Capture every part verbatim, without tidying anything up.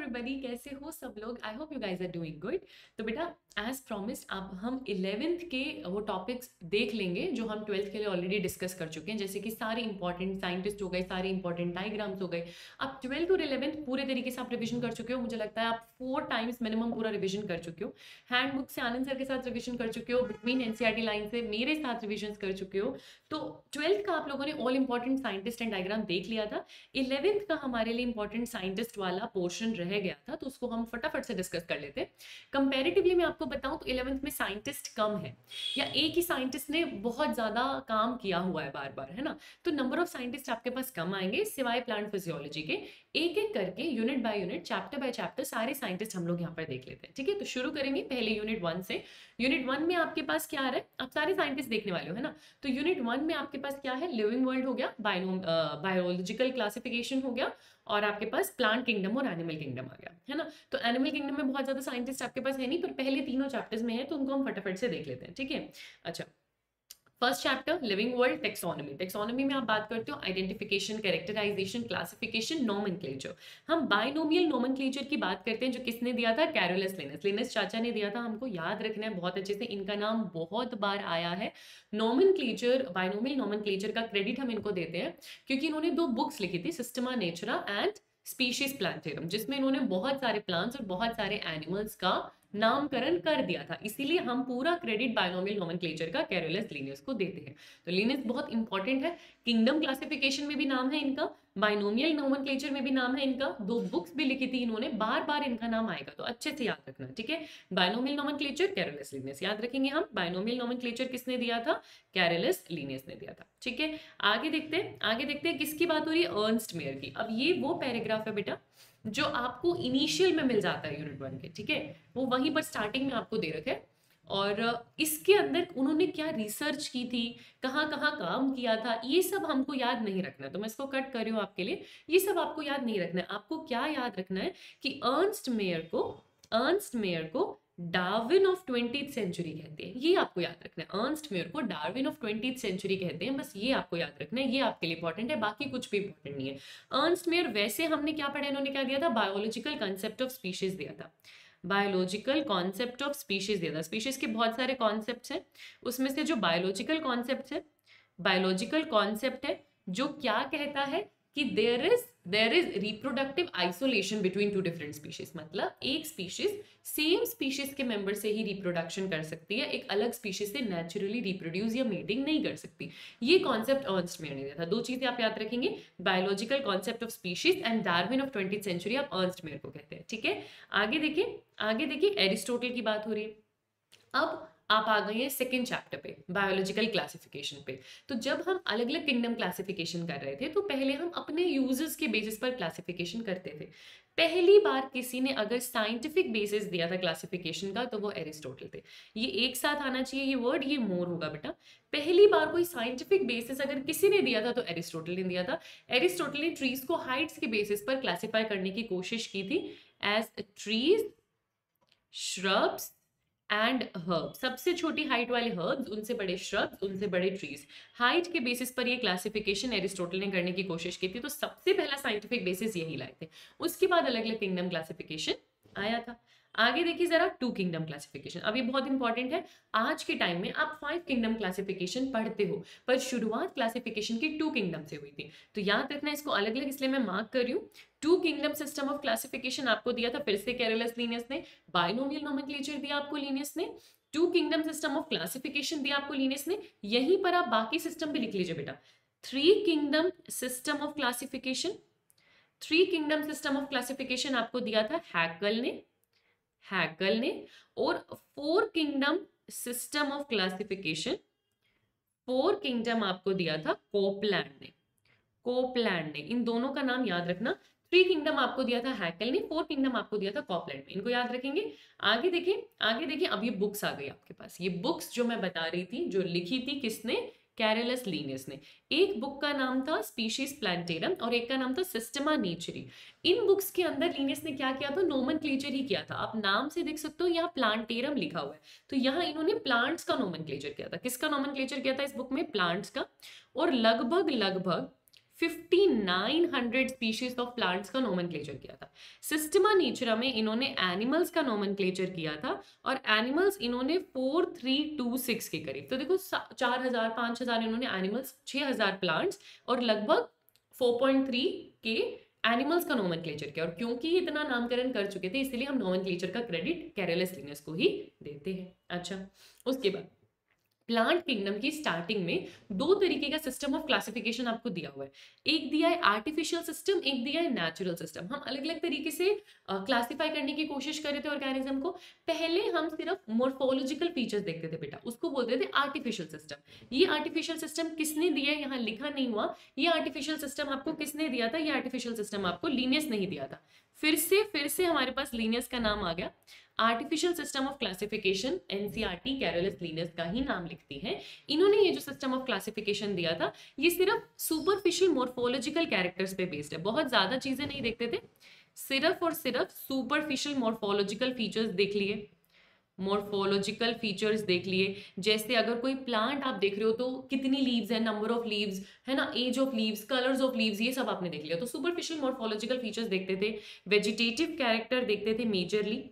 everybody, कैसे हो सब लोग? I hope you guys are doing good. तो बेटा एज प्रॉमिस्ड अब हम इलेवेंथ के वो टॉपिक्स देख लेंगे जो हम ट्वेल्थ के लिए ऑलरेडी डिस्कस कर चुके हैं, जैसे कि सारे इंपॉर्टेंट साइंटिस्ट हो गए, सारे इंपॉर्टेंट डायग्राम्स हो गए. आप ट्वेल्थ और इलेवेंथ पूरे तरीके से आप रिविजन कर चुके हो. मुझे लगता है आप फोर टाइम्स मिनिमम पूरा रिविजन कर चुके हो. हैंड बुक से आनंद सर के साथ रिविजन कर चुके हो, बिटवीन एनसीईआरटी लाइन से मेरे साथ रिविजन कर चुके हो. तो ट्वेल्थ का आप लोगों ने all important scientist and diagram देख लिया था. इलेवेंथ का हमारे लिए इंपॉर्टेंट साइंटिस्ट वाला पोर्शन रह गया था, तो उसको हम फटाफट से डिस्कस कर लेते हैं. कंपैरेटिवली मैं आपको बताऊं तो इलेवेंथ में साइंटिस्ट कम है या एक ही साइंटिस्ट ने बहुत ज्यादा काम किया हुआ है बार बार, है ना. तो नंबर ऑफ साइंटिस्ट आपके पास कम आएंगे सिवाय प्लांट फिजियोलॉजी के. एक एक करके unit by unit, chapter by chapter सारे साइंटिस्ट हम लोग यहाँ पर देख लेते हैं. ठीक है, तो शुरू करेंगे पहले यूनिट वन से. यूनिट वन में आपके पास क्या आ रहा है? आप सारे साइंटिस्ट देखने वाले हो, है ना. तो यूनिट वन में आपके पास क्या है? लिविंग वर्ल्ड हो गया, बायोम बायोलॉजिकल क्लासिफिकेशन हो गया, और आपके पास प्लांट किंगडम और एनिमल किंगडम आ गया, है ना. तो एनिमल किंगडम में बहुत ज्यादा साइंटिस्ट आपके पास है नहीं, पर पहले तीनों चैप्टर्स में है तो उनको हम फटाफट से देख लेते हैं. ठीक है, अच्छा. First chapter living world taxonomy. Taxonomy में आप बात करते हो आइडेंटिफिकेशन, कैरेक्टराइजेशन, क्लासिफिकेशन, नोमेनक्लेचर. हम बाइनोमियल नोमेनक्लेचर की बात करते हैं जो किसने दिया था? Carolus Linus. लिनस चाचा ने दिया था, हमको याद रखना है बहुत अच्छे से. इनका नाम बहुत बार आया है. नोमेनक्लेचर, बाइनोमियल नोमेनक्लेचर का क्रेडिट हम इनको देते हैं क्योंकि इन्होंने दो बुक्स लिखी थी, Systema Naturae and Species Plantarum, जिसमें इन्होंने बहुत सारे प्लांट्स और बहुत सारे एनिमल्स का नामकरण कर दिया था. इसीलिए हम पूरा क्रेडिट बाइनोमियल नोमेनक्लेचर का कैरोलस लिनियस को देते हैं. तो लिनियस बहुत इंपॉर्टेंट है. किंगडम क्लासिफिकेशन में भी नाम है इनका, बाइनोमियल नोमेनक्लेचर में भी नाम है इनका. दो बुक्स भी लिखी थी इन्होंने, बार बार इनका नाम आएगा तो अच्छे से याद रखना. ठीक है, बाइनोमियल नोमेनक्लेचर, कैरोलस लिनियस, याद रखेंगे हम. बाइनोमियल नोमेनक्लेचर किसने दिया था? कैरोलस लिनियस ने दिया था. ठीक है, आगे देखते हैं. आगे देखते हैं किसकी बात हो रही है? अर्न्स्ट मेयर की. अब ये वो पैराग्राफ है बेटा जो आपको इनिशियल में मिल जाता है यूनिट वन के. ठीक है, वो वहीं पर स्टार्टिंग में आपको दे रखा है, और इसके अंदर उन्होंने क्या रिसर्च की थी, कहाँ कहाँ काम किया था, ये सब हमको याद नहीं रखना. तो मैं इसको कट कर रही हूँ आपके लिए. ये सब आपको याद नहीं रखना है. आपको क्या याद रखना है कि अर्न्स्ट मेयर को अर्न्स्ट मेयर को डार्विन ऑफ ट्वेंटीथ सेंचुरी कहते हैं. ये आपको याद रखना है. अर्न्स्ट मेयर को डार्विन ऑफ ट्वेंटीथ सेंचुरी कहते हैं. बस ये आपको याद रखना है. ये आपके लिए इंपॉर्टेंट है, बाकी कुछ भी इंपॉर्टेंट नहीं है. अर्न्स्ट मेयर वैसे हमने क्या पढ़ा, इन्होंने क्या दिया था? बायोलॉजिकल कंसेप्ट ऑफ स्पीशीज दिया था. बायोलॉजिकल कॉन्सेप्ट ऑफ स्पीशीज दिया था. स्पीशीज के बहुत सारे कॉन्सेप्ट हैं, उसमें से जो बायोलॉजिकल कॉन्सेप्ट है, बायोलॉजिकल कॉन्सेप्ट है जो क्या कहता है कि there is there is reproductive isolation between two different species. मतलब एक स्पीशीज सेम स्पीशीज के मेंबर से ही रिप्रोडक्शन कर सकती है, एक अलग स्पीशीज से नेचुरली रिप्रोड्यूस या मेटिंग नहीं कर सकती. ये कॉन्सेप्ट अर्न्स्ट मेयर ने दिया था. दो चीजें आप याद रखेंगे, biological concept of species and Darwin of twentieth century आप अर्न्स्ट मेयर को कहते हैं. ठीक है, आगे देखिए. आगे देखिए एरिस्टोटल की बात हो रही है. अब आप आ गए हैं सेकेंड चैप्टर पे, बायोलॉजिकल क्लासिफिकेशन पे. तो जब हम अलग अलग किंगडम क्लासिफिकेशन कर रहे थे तो पहले हम अपने यूजर्स के बेसिस पर क्लासिफिकेशन करते थे. पहली बार किसी ने अगर साइंटिफिक बेसिस दिया था क्लासिफिकेशन का तो वो एरिस्टोटल थे. ये एक साथ आना चाहिए ये वर्ड, ये मोर होगा बेटा. पहली बार कोई साइंटिफिक बेसिस अगर किसी ने दिया था तो एरिस्टोटल ने दिया था. एरिस्टोटल ने ट्रीज को हाइट्स के बेसिस पर क्लासीफाई करने की कोशिश की थी as trees, shrubs and herb. सबसे छोटी हाइट वाले हर्ब्स, उनसे बड़े श्रब्स, उनसे बड़े ट्रीज. हाइट के बेसिस पर ये क्लासिफिकेशन एरिस्टोटल ने करने की कोशिश की थी. तो सबसे पहला साइंटिफिक बेसिस यही लाए थे. उसके बाद अलग अलग किंगडम क्लासिफिकेशन आया था. आगे देखिए जरा टू किंगडम क्लासिफिकेशन. अभी बहुत इंपॉर्टेंट है. आज के टाइम में आप फाइव किंगडम क्लासिफिकेशन पढ़ते हो, पर शुरुआत क्लासिफिकेशन की टू किंगडम से हुई थी. तो याद रखना इसको अलग अलग, इसलिए मैं मार्क कर रही हूँ. Two kingdom system of classification आपको दिया था फिर से कैरोलस लिनियस ने. बाइनोमियल नोमेनक्लेचर दिया आपको लिनियस ने. Two kingdom system of classification दिया आपको लिनियस ने. यहीं पर आप बाकी सिस्टम भी लिख लीजिए बेटा. Three kingdom system of classification, three kingdom system of classification आपको दिया था हैकल ने, हैकल ने. और four kingdom system of classification, four kingdom आपको दिया था कोपलैंड ने, कोपलैंड ने. इन दोनों का नाम याद रखना. थ्री किंगडम आपको दिया था हैकल ने, फोर किंगडम आपको दिया था कॉपलैंड में. इनको याद रखेंगे. आगे देखिए, आगे देखिए. अब ये बुक्स आ गई आपके पास. ये बुक्स जो मैं बता रही थी, जो लिखी थी किसने? कैरोलस लिनियस ने. एक बुक का नाम था स्पीशीज प्लांटेरम और एक का नाम था सिस्टमा नेचुरी. इन बुक्स के अंदर लिनियस ने क्या किया था? नोमेनक्लेचर ही किया था. आप नाम से देख सकते हो यहाँ प्लांटेरम लिखा हुआ है, तो यहाँ इन्होंने प्लांट्स का नोमेनक्लेचर किया था. किसका नोमेनक्लेचर किया था इस बुक में? प्लांट्स का. और लगभग लगभग fifty nine hundred species of plants का नोमेनक्लेचर किया था। सिस्टमा नेचुरा में इन्होंने एनिमल्स का नोमेनक्लेचर किया था और एनिमल्स इन्होंने फोर थ्री टू सिक्स के करीब, तो देखो चार हज़ार पाँच हज़ार इन्होंने एनिमल्स, छह हज़ार प्लांट्स और लगभग four point three K animals का नोमेनक्लेचर किया। और क्योंकि इतना नामकरण कर चुके थे इसलिए हम नोमेनक्लेचर का क्रेडिट कैरोलस लिनियस को ही देते हैं। अच्छा, उसके बाद प्लांट किंगडम की स्टार्टिंग में दो तरीके का सिस्टम ऑफ क्लासिफिकेशन आपको दिया हुआ है, एक दिया है आर्टिफिशियल सिस्टम, एक दिया है नेचुरल सिस्टम। हम अलग अलग तरीके से क्लासिफाई करने की कोशिश कर रहे थे ऑर्गेनिज्म को। पहले हम सिर्फ मोर्फोलॉजिकल फीचर्स देखते थे बेटा, उसको बोलते थे आर्टिफिशियल सिस्टम। ये आर्टिफिशियल सिस्टम किसने दिया, यहाँ लिखा नहीं हुआ, ये आर्टिफिशियल सिस्टम आपको किसने दिया था, ये आर्टिफिशियल सिस्टम आपको लीनियस नहीं दिया था। फिर से फिर से हमारे पास लीनियस का नाम आ गया। Artificial system of classification NCERT Carolus Linnaeus का ही नाम लिखती है। इन्होंने ये जो सिस्टम ऑफ क्लासिफिकेशन दिया था ये सिर्फ सुपरफिशियल मोर्फोलॉजिकल कैरेक्टर्स पे बेस्ड है, बहुत ज्यादा चीजें नहीं देखते थे, सिर्फ और सिर्फ सुपरफिशियल मोर्फोलॉजिकल फीचर्स देख लिए, मोर्फोलॉजिकल फीचर्स देख लिए। जैसे अगर कोई प्लांट आप देख रहे हो तो कितनी लीव्स है, नंबर ऑफ लीव्स है ना, as of leaves, colours of leaves, ये सब आपने देख लिया। तो सुपरफिशियल मोर्फोलॉजिकल फीचर्स देखते थे, वेजिटेटिव कैरेक्टर देखते थे, मेजरली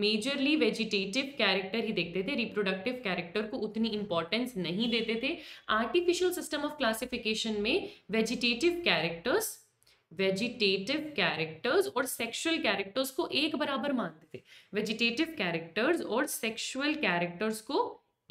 मेजरली वेजिटेटिव कैरेक्टर ही देखते थे, रिप्रोडक्टिव कैरेक्टर को उतनी इंपॉर्टेंस नहीं देते थे। आर्टिफिशियल सिस्टम ऑफ क्लासिफिकेशन में वेजिटेटिव कैरेक्टर्स वेजिटेटिव कैरेक्टर्स और सेक्सुअल कैरेक्टर्स को एक बराबर मानते थे, वेजिटेटिव कैरेक्टर्स और सेक्सुअल कैरेक्टर्स को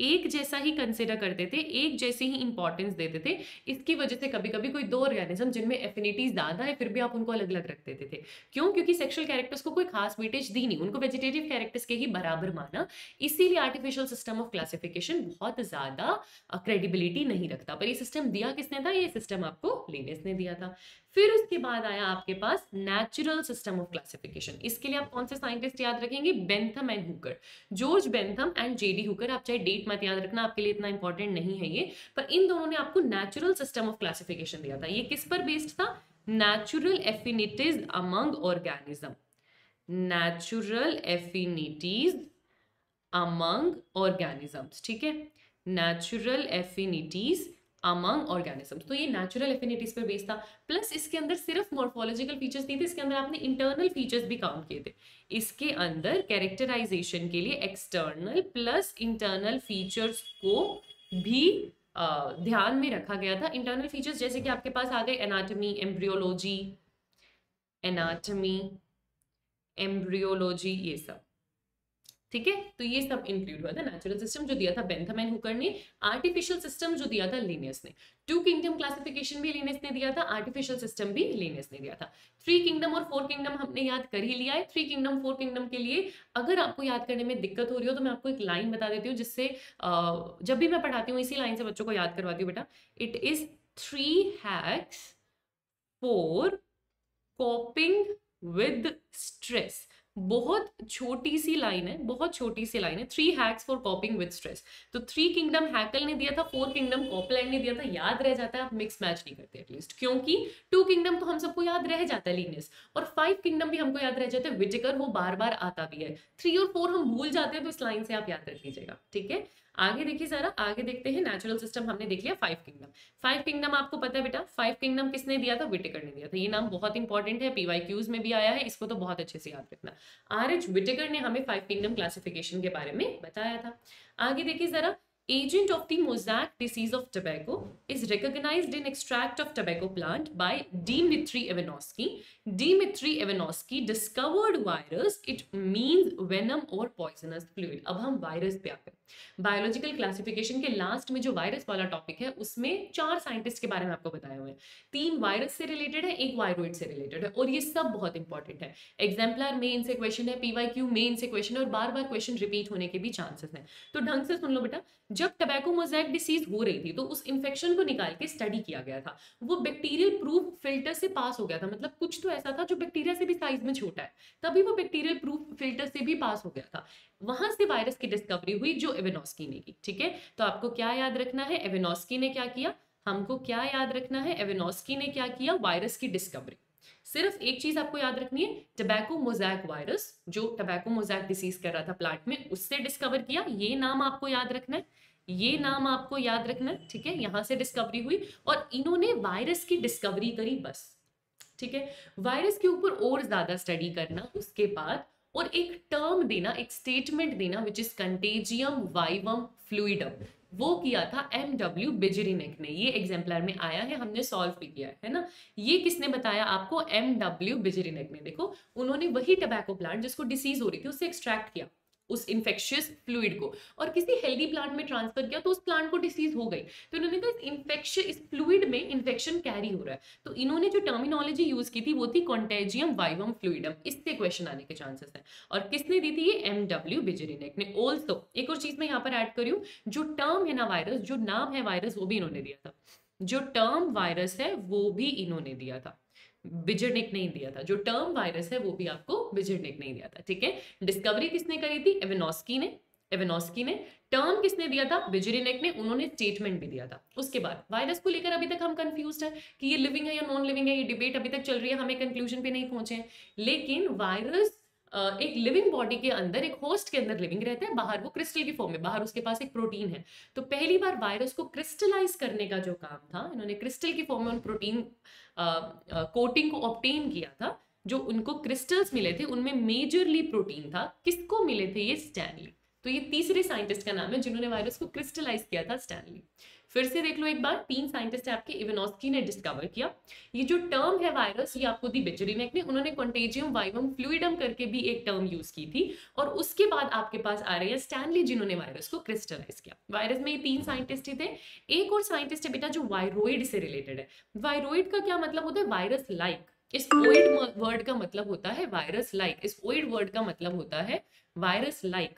एक जैसा ही कंसिडर करते थे, एक जैसे ही इंपॉर्टेंस देते थे। इसकी वजह से कभी कभी कोई दो ऑर्गेनिज्म जिनमें एफिनिटीज ज्यादा है फिर भी आप उनको अलग अलग रख देते थे। क्यों? क्योंकि सेक्सुअल कैरेक्टर्स को कोई खास वेटेज दी नहीं, उनको वेजिटेटिव कैरेक्टर्स के ही बराबर माना, इसीलिए आर्टिफिशियल सिस्टम ऑफ क्लासिफिकेशन बहुत ज्यादा क्रेडिबिलिटी नहीं रखता। पर ये सिस्टम दिया किसने था, ये सिस्टम आपको लीनियस ने दिया था। फिर उसके बाद आया आपके पास नेचुरल सिस्टम ऑफ क्लासिफिकेशन। इसके लिए आप कौन से साइंटिस्ट याद रखेंगे, Bentham and Hooker, George Bentham and JD Hooker. आप चाहे डेट मत याद रखना, आपके लिए इतना इंपॉर्टेंट नहीं है ये, पर इन दोनों ने आपको नेचुरल सिस्टम ऑफ क्लासिफिकेशन दिया था। ये किस पर बेस्ड था, natural affinities among organism, natural affinities among organisms, ठीक है, नेचुरल एफिनिटीज among organisms। तो ये natural affinities पर बेस्ड था। प्लस इसके अंदर सिर्फ morphological features नहीं थे, इसके अंदर आपने internal features भी काउंट किए थे। इसके अंदर characterization के लिए external plus internal features को भी आ, ध्यान में रखा गया था। internal features जैसे कि आपके पास आ गए anatomy, embryology, anatomy, embryology, ये सब, ठीक है। तो ये सब इंक्लूड हुआ था नेचुरल सिस्टम जो दिया था बेंथम एंड हुकर ने, आर्टिफिशियल सिस्टम जो दिया था लीनियस ने। टू किंगडम क्लासिफिकेशन भी लीनियस ने दिया था, आर्टिफिशियल सिस्टम भी लीनियस ने दिया था। थ्री किंगडम और फोर किंगडम हमने याद कर ही लिया है। थ्री किंगडम फोर किंगडम के लिए अगर आपको याद करने में दिक्कत हो रही हो तो मैं आपको एक लाइन बता देती हूँ, जिससे जब भी मैं पढ़ाती हूँ इसी लाइन से बच्चों को याद करवाती हूँ बेटा। It is three hacks for coping with stress. बहुत छोटी सी लाइन है, बहुत छोटी सी लाइन है, three hacks for coping with stress. तो थ्री किंगडम हैकल ने दिया था, फोर किंगडम कॉपलैंड ने दिया था। याद रह जाता है, आप मिक्स मैच नहीं करते एटलीस्ट, क्योंकि टू किंगडम तो हम सबको याद रह जाता है लीनियस, और फाइव किंगडम भी हमको याद रह जाता है विटिकर, वो बार बार आता भी है। थ्री और फोर हम भूल जाते हैं, तो इस लाइन से आप याद रख लीजिएगा, ठीक है। आगे देखिए जरा, आगे देखते हैं, नेचुरल सिस्टम हमने देख लिया। फाइव किंगडम, फाइव किंगडम आपको पता है बेटा, फाइव किंगडम किसने दिया था, विटिकर ने दिया था। ये नाम बहुत इंपॉर्टेंट है, पीवाईक्यूज में भी आया है, इसको तो बहुत अच्छे से याद रखना। आर एच विटिकर ने हमें फाइव किंगडम क्लासिफिकेशन के बारे में बताया था। आगे देखिए जरा, agent of the mosaic disease of tobacco is recognized in extract of tobacco plant by Dmitri Ivanovsky. Dmitri Ivanovsky discovered virus, it means venom or poisonous fluid. अब हम वायरस पे आते हैं। बायोलॉजिकल क्लासिफिकेशन के लास्ट में जो virus वाला topic है उसमें चार साइंटिस्ट के बारे में आपको बताया हुआ है, तीन वायरस से रिलेटेड है, एक वायरोइड से रिलेटेड है, और ये सब बहुत इंपॉर्टेंट है। एग्जाम्पलर में इनसे क्वेश्चन है, पीवाईक्यू में इनसे क्वेश्चन है, और बार बार क्वेश्चन रिपीट होने के भी चांसेस हैं, तो ढंग से सुन लो बेटा। जब टबैको मोज़ेक डिसीज हो रही थी तो उस इन्फेक्शन को निकाल के स्टडी किया गया था। वो बैक्टीरियल प्रूफ फिल्टर से पास हो गया था, मतलब कुछ तो ऐसा था जो बैक्टीरिया से भी साइज में छोटा है, तभी वो बैक्टीरियल प्रूफ फिल्टर से भी पास हो गया था। वहां से वायरस की डिस्कवरी हुई जो इवानोव्स्की ने की, ठीक है। तो आपको क्या याद रखना है, इवानोव्स्की ने क्या किया, हमको क्या याद रखना है, इवानोव्स्की ने क्या किया, वायरस की डिस्कवरी। सिर्फ एक चीज आपको याद रखनी है, टबैको मोज़ेक वायरस जो टबैको मोज़ेक डिसीज कर रहा था प्लांट में, उससे डिस्कवर किया, ये नाम आपको याद रखना है। ये नाम आपको याद रखना, ठीक है, यहाँ से डिस्कवरी हुई और इन्होंने वायरस की डिस्कवरी करी बस, ठीक है। वायरस के ऊपर और ज्यादा स्टडी करना उसके बाद, और एक टर्म देना, एक स्टेटमेंट देना which is contagium vivum fluidum, वो किया था एम डब्ल्यू बेजेरिनेक ने। ये एग्जाम्पलर में आया है, हमने सॉल्व भी किया है ना। ये किसने बताया आपको? एम डब्ल्यू बेजेरिनेक ने। देखो उन्होंने वही टबैको प्लांट जिसको डिसीज हो रही थी उससे एक्सट्रैक्ट किया उस इन्फेक्शियस फ्लूइड को और किसी हेल्दी प्लांट में ट्रांसफर किया तो उस प्लांट को डिसीज हो गई। तो इन्होंने कहा इन्फेक्शन, इस फ्लूइड में इन्फेक्शन कैरी हो रहा है। तो इन्होंने जो टर्मिनोलॉजी यूज की थी वो थी कॉन्टेजियम वाइवम फ्लूइडम, इससे क्वेश्चन आने के चांसेस हैं। और किसने दी थी ये? एम डब्ल्यू बेजेरिनेक ने। ऑल्सो एक और चीज मैं यहाँ पर ऐड करी हूँ, जो टर्म है ना वायरस, जो नाम है वायरस वो भी इन्होंने दिया था, जो टर्म वायरस है वो भी इन्होंने दिया था, बेजेरिनेक नहीं दिया था। जो टर्म वायरस है वो भी आपको बेजेरिनेक नहीं दिया था, ठीक है। डिस्कवरी किसने करी थी? इवानोव्स्की ने। इवानोव्स्की ने टर्म किसने दिया था? बेजेरिनेक ने। उन्होंने स्टेटमेंट भी दिया था। उसके बाद वायरस को लेकर अभी तक हम कंफ्यूज्ड हैं कि ये लिविंग है या नॉन लिविंग है, ये डिबेट अभी तक चल रही है, हमें कंक्लूजन पे नहीं पहुंचे। लेकिन वायरस एक लिविंग बॉडी के अंदर, एक होस्ट के अंदर लिविंग रहता है, बाहर वो क्रिस्टल की फॉर्म में, बाहर उसके पास एक प्रोटीन है। तो पहली बार वायरस को क्रिस्टलाइज करने का जो काम था इन्होंने क्रिस्टल की फॉर्म में उन प्रोटीन कोटिंग को ऑब्टेन किया था। जो उनको क्रिस्टल्स मिले थे उनमें मेजरली प्रोटीन था। किसको मिले थे ये? स्टैनली। तो ये तीसरे साइंटिस्ट का नाम है जिन्होंने वायरस को क्रिस्टलाइज किया था, स्टैनली। फिर से देख लो एक बार, तीन साइंटिस्ट आपके इवानोव्स्की ने डिस्कवर किया। ये जो टर्म है वायरस ये आपको दी बेजेरिनेक ने। उन्होंने कॉन्टेजियम वाइवम फ्लूइडम करके भी एक टर्म यूज की थी। और उसके बाद आपके पास आ रहे हैं स्टैनली जिन्होंने वायरस को क्रिस्टलाइज किया। वायरस में ये तीन साइंटिस्ट ही थे। एक और साइंटिस्ट है बेटा जो वायरोइड से रिलेटेड है। वायरोइड का क्या मतलब होता है? Virus like. इस ओइड वर्ड का मतलब होता है वायरस लाइक। इस ओइड वर्ड का मतलब होता है वायरस लाइक।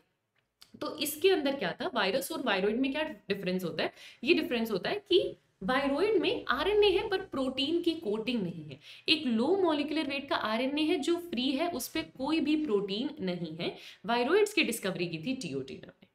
तो इसके अंदर क्या था? वायरस और वायरोइड में क्या डिफरेंस होता है? ये डिफरेंस होता है कि वायरोइड में आरएनए है पर प्रोटीन की कोटिंग नहीं है। एक लो मॉलिक्यूलर वेट का आरएनए है जो फ्री है, उस पर कोई भी प्रोटीन नहीं है। वायरोइड्स की डिस्कवरी की थी टीओ टीनर ने।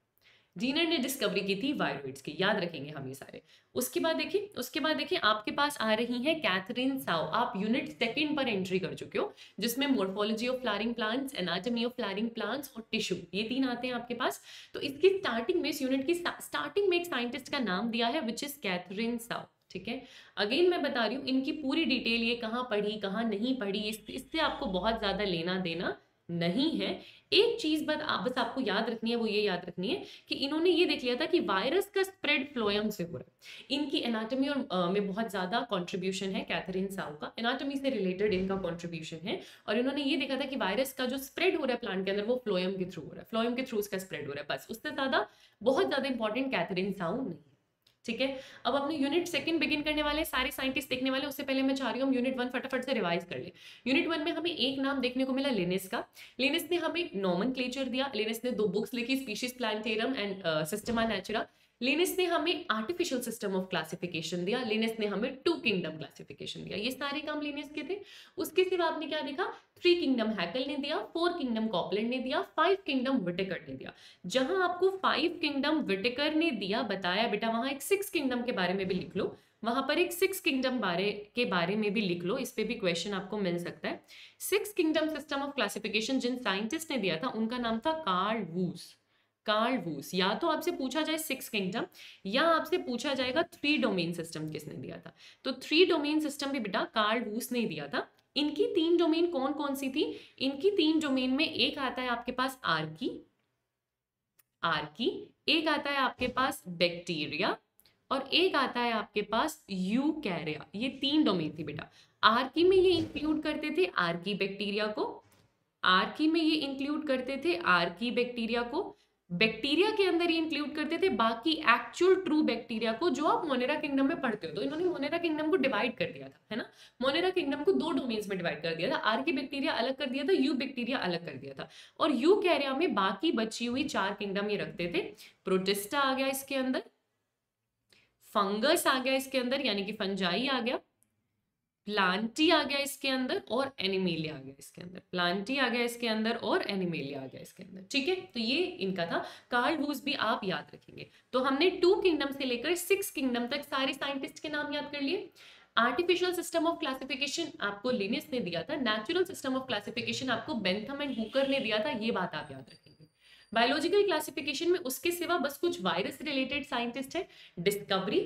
जीनर ने डिस्कवरी की थी वायरोइड्स की, याद रखेंगे हम ये सारे। उसके बाद देखिए, उसके बाद देखिए आपके पास आ रही है कैथरीन साओ। आप यूनिट सेकंड पर एंट्री कर चुके हो जिसमें morphology of flowering plants, anatomy of flowering plants और टिश्यू, ये तीन आते हैं आपके पास। तो इसकी स्टार्टिंग में, इस यूनिट की स्टार्टिंग में एक साइंटिस्ट का नाम दिया है विच इज कैथरीन साओ, ठीक है। अगेन मैं बता रही हूँ इनकी पूरी डिटेल, ये कहाँ पढ़ी कहाँ नहीं पढ़ी, इससे आपको बहुत ज्यादा लेना देना नहीं है। एक चीज बस आप बस आपको याद रखनी है, वो ये याद रखनी है कि इन्होंने ये देख लिया था कि वायरस का स्प्रेड फ्लोएम से हो रहा है। इनकी एनाटॉमी और आ, में बहुत ज्यादा कंट्रीब्यूशन है कैथरीन साओ का। एनाटॉमी से रिलेटेड इनका कंट्रीब्यूशन है। और इन्होंने ये देखा था कि वायरस का जो स्प्रेड हो रहा है प्लांट के अंदर वो फ्लोएम के थ्रू हो रहा है, फ्लोएम के थ्रू उसका स्प्रेड हो रहा है। बस उससे ज्यादा, बहुत ज्यादा इंपॉर्टेंट कैथरीन साओ नहीं है, ठीक है। अब अपने यूनिट सेकंड बिगिन करने वाले, सारे साइंटिस्ट देखने वाले, उससे पहले मैं चाह रही हूँ हम यूनिट वन फटाफट से रिवाइज कर ले। यूनिट वन में हमें एक नाम देखने को मिला लिनेस का। लिनेस ने हमें नॉमेनक्लेचर दिया। लिनेस ने दो बुक्स लिखी, species plantarum and Systema Natura. Linnaeus ने हमें आर्टिफिशियल सिस्टम ऑफ क्लासिफिकेशन दिया। लिनेस ने हमें टू किंगडम क्लासिफिकेशन दिया। ये सारे काम लिनेस के थे। उसके सिवा आपने क्या देखा? थ्री किंगडम हैकल ने दिया, फोर किंगडम कॉपलैंड ने दिया, फाइव किंगडम विटेकर ने दिया। जहां आपको फाइव किंगडम विटेकर ने दिया बताया बेटा, वहां एक सिक्स किंगडम के बारे में भी लिख लो, वहां पर एक सिक्स किंगडम बारे के बारे में भी लिख लो, इस पे भी क्वेश्चन आपको मिल सकता है। Six kingdom system of classification जिन साइंटिस्ट ने दिया था उनका नाम था कार्ल वूस। कार्ल वूस। या तो आपसे पूछा जाए सिक्स किंगडम, या आपसे पूछा जाएगा थ्री डोमेन सिस्टम किसने दिया था। तो थ्री डोमेन सिस्टम भी बेटा कार्ल वूस ने दिया था। इनकी तीन डोमेन कौन कौन सी थी? इनकी तीन डोमेन में एक आता है आपके पास आर्की, आर्की, एक आता है आपके पास बैक्टीरिया और एक आता है आपके पास यूकैरिया। ये तीन डोमेन थी बेटा। आर्की में ये इंक्लूड करते थे आर्की बैक्टीरिया को, आर्की में ये इंक्लूड करते थे आर्की बैक्टीरिया को, बैक्टीरिया के अंदर ही इंक्लूड करते थे बाकी एक्चुअल ट्रू बैक्टीरिया को जो आप मोनेरा किंगडम में पढ़ते हो। तो इन्होंने मोनेरा किंगडम को डिवाइड कर दिया था, है ना। मोनेरा किंगडम को दो डोमेन्स में डिवाइड कर दिया था। आर्की बैक्टीरिया अलग कर दिया था, यू बैक्टीरिया अलग कर दिया था और यू कैरिया में बाकी बची हुई चार किंगडम ये रखते थे। प्रोटिस्टा आ गया इसके अंदर, फंगस आ गया इसके अंदर यानी कि फंजाई आ गया, प्लांटी आ गया इसके अंदर और एनिमेलिया आ गया इसके अंदर, प्लांटी आ गया इसके अंदर और एनिमेलिया आ गया इसके अंदर, ठीक है। तो ये इनका था। कार्ल वूस भी आप याद रखेंगे। तो हमने टू किंगडम से लेकर सिक्स किंगडम तक सारे साइंटिस्ट के नाम याद कर लिए। आर्टिफिशियल सिस्टम ऑफ क्लासिफिकेशन आपको लिनेस ने दिया था। नेचुरल सिस्टम ऑफ क्लासिफिकेशन आपको बेंथम एंड हुकर ने दिया था, ये बात आप याद रखेंगे। बायोलॉजिकल क्लासिफिकेशन में उसके सिवा बस कुछ वायरस रिलेटेड साइंटिस्ट है, डिस्कवरी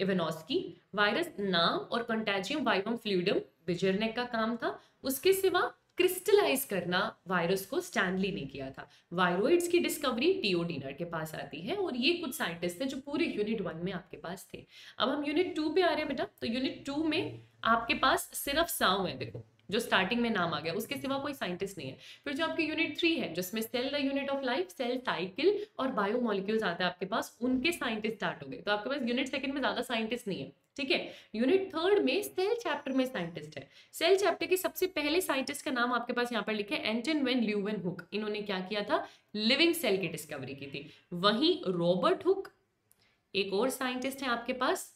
इवानोव्स्की, वायरस नाम और कंटेजियम वाइवम फ्लूइडम बेजेरनेक का काम था। उसके सिवा क्रिस्टलाइज करना वायरस को स्टैनली ने किया था। वायरोइड्स की डिस्कवरी टीओ डिनर के पास आती है और ये कुछ साइंटिस्ट थे जो पूरे यूनिट वन में आपके पास थे। अब हम यूनिट टू पे आ रहे हैं बेटा, तो यूनिट टू में आपके पास सिर्फ साव है, देखो जो स्टार्टिंग में नाम आ गया, उसके सिवा कोई साइंटिस्ट नहीं है। फिर जो आपके यूनिट थ्री है जिसमें cell the unit of life, cell cycle और बायोमोलिक्यूल्स आते हैं आपके पास, उनके साइंटिस्ट स्टार्ट हो गए। तो आपके पास यूनिट सेकंड में ज्यादा साइंटिस्ट नहीं है, ठीक है। यूनिट थर्ड में सेल चैप्टर में साइंटिस्ट है। सेल चैप्टर के सबसे पहले साइंटिस्ट का नाम आपके पास यहाँ पर लिखा है एंटन वैन ल्यूवेनहुक। इन्होंने क्या किया था, लिविंग सेल की डिस्कवरी की थी। वहीं रॉबर्ट हुक, एक और साइंटिस्ट है आपके पास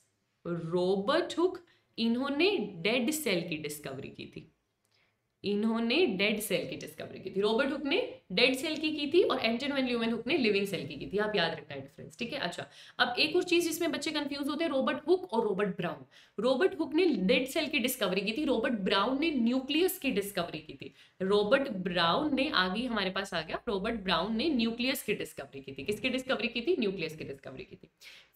रॉबर्ट हुक, इन्होंने डेड सेल की डिस्कवरी की थी। इन्होंने डेड सेल की डिस्कवरी की थी रॉबर्ट हुक ने डेड सेल की की थी और एंटन वैन ल्यूवेनहुक ने लिविंग सेल की की थी। आप याद रखना है डिफरेंस, ठीक है। अच्छा, अब एक और चीज जिसमें बच्चे कंफ्यूज होते हैं, रॉबर्ट हुक और रॉबर्ट ब्राउन। रॉबर्ट हुक ने डेड सेल की डिस्कवरी की थी, रॉबर्ट ब्राउन ने न्यूक्लियस की डिस्कवरी की थी। रॉबर्ट ब्राउन ने आगे हमारे पास आ गया, रॉबर्ट ब्राउन ने न्यूक्लियस की डिस्कवरी की थी। किसकी डिस्कवरी की थी, न्यूक्लियस की डिस्कवरी की थी।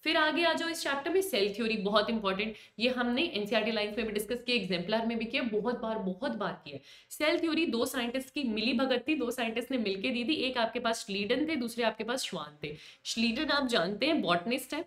फिर आगे आ जाओ इस चैप्टर में, सेल थ्योरी बहुत इंपॉर्टेंट, ये हमने एनसीईआरटी लाइंस में भी डिस्कस किया, एग्जाम्पलर में भी किया, बहुत बार बहुत बार किया। सेल थ्योरी दो साइंटिस्ट की मिली भगत थी, दो साइंटिस्ट ने मिलके दी थी। एक आपके पास श्लीडन थे, दूसरे आपके पास श्वान थे। श्लीडन आप जानते हैं बॉटनिस्ट है,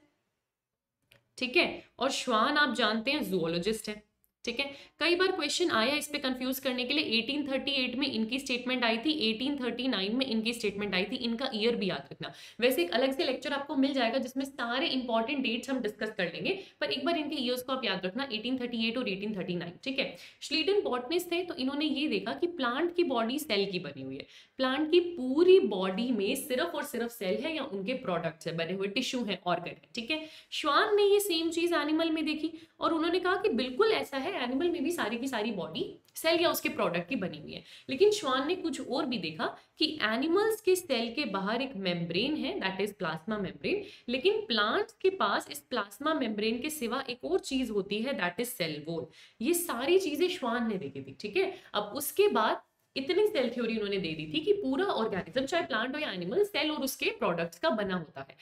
ठीक है, और श्वान आप जानते हैं जूलॉजिस्ट है, ठीक है। कई बार क्वेश्चन आया इस पे कंफ्यूज करने के लिए। अठारह सौ अड़तीस में इनकी स्टेटमेंट आई थी, अठारह सौ उनतालीस में इनकी स्टेटमेंट आई थी। इनका ईयर भी याद रखना। वैसे एक अलग से लेक्चर आपको मिल जाएगा जिसमें सारे इंपॉर्टेंट डेट्स हम डिस्कस कर लेंगे, पर एक बार इनके ईयर्स को आप याद रखना, अठारह सौ अड़तीस और अठारह सौ उनतालीस, ठीक है। श्लीडन बॉटनिस्ट थे, तो इन्होंने ये देखा कि प्लांट की बॉडी सेल की बनी हुई है, प्लांट की पूरी बॉडी में सिर्फ और सिर्फ सेल है या उनके प्रोडक्ट्स है, बने हुए टिश्यू है, ऑर्गन है, ठीक है। श्वान ने ये सेम चीज एनिमल में देखी और उन्होंने कहा कि बिल्कुल ऐसा है, एनिमल में भी सारी की सारी बॉडी सेल या उसके प्रोडक्ट की बनी हुई है। लेकिन श्वान ने कुछ और भी देखा कि एनिमल्स के सेल के बाहर एक मेम्ब्रेन है, दैट इज प्लाज्मा मेम्ब्रेन, लेकिन प्लांट्स के पास इस प्लाज्मा मेम्ब्रेन के सिवा एक और चीज होती है, दैट इज सेल वॉल। ये सारी चीजें श्वान ने देखी थी, ठीक है। अब उसके बाद इतनी सेल थ्योरी उन्होंने दे दी थी कि पूरा ऑर्गेनिज्म चाहे प्लांट हो या एनिमल सेल और उसके प्रोडक्ट्स का बना होता है,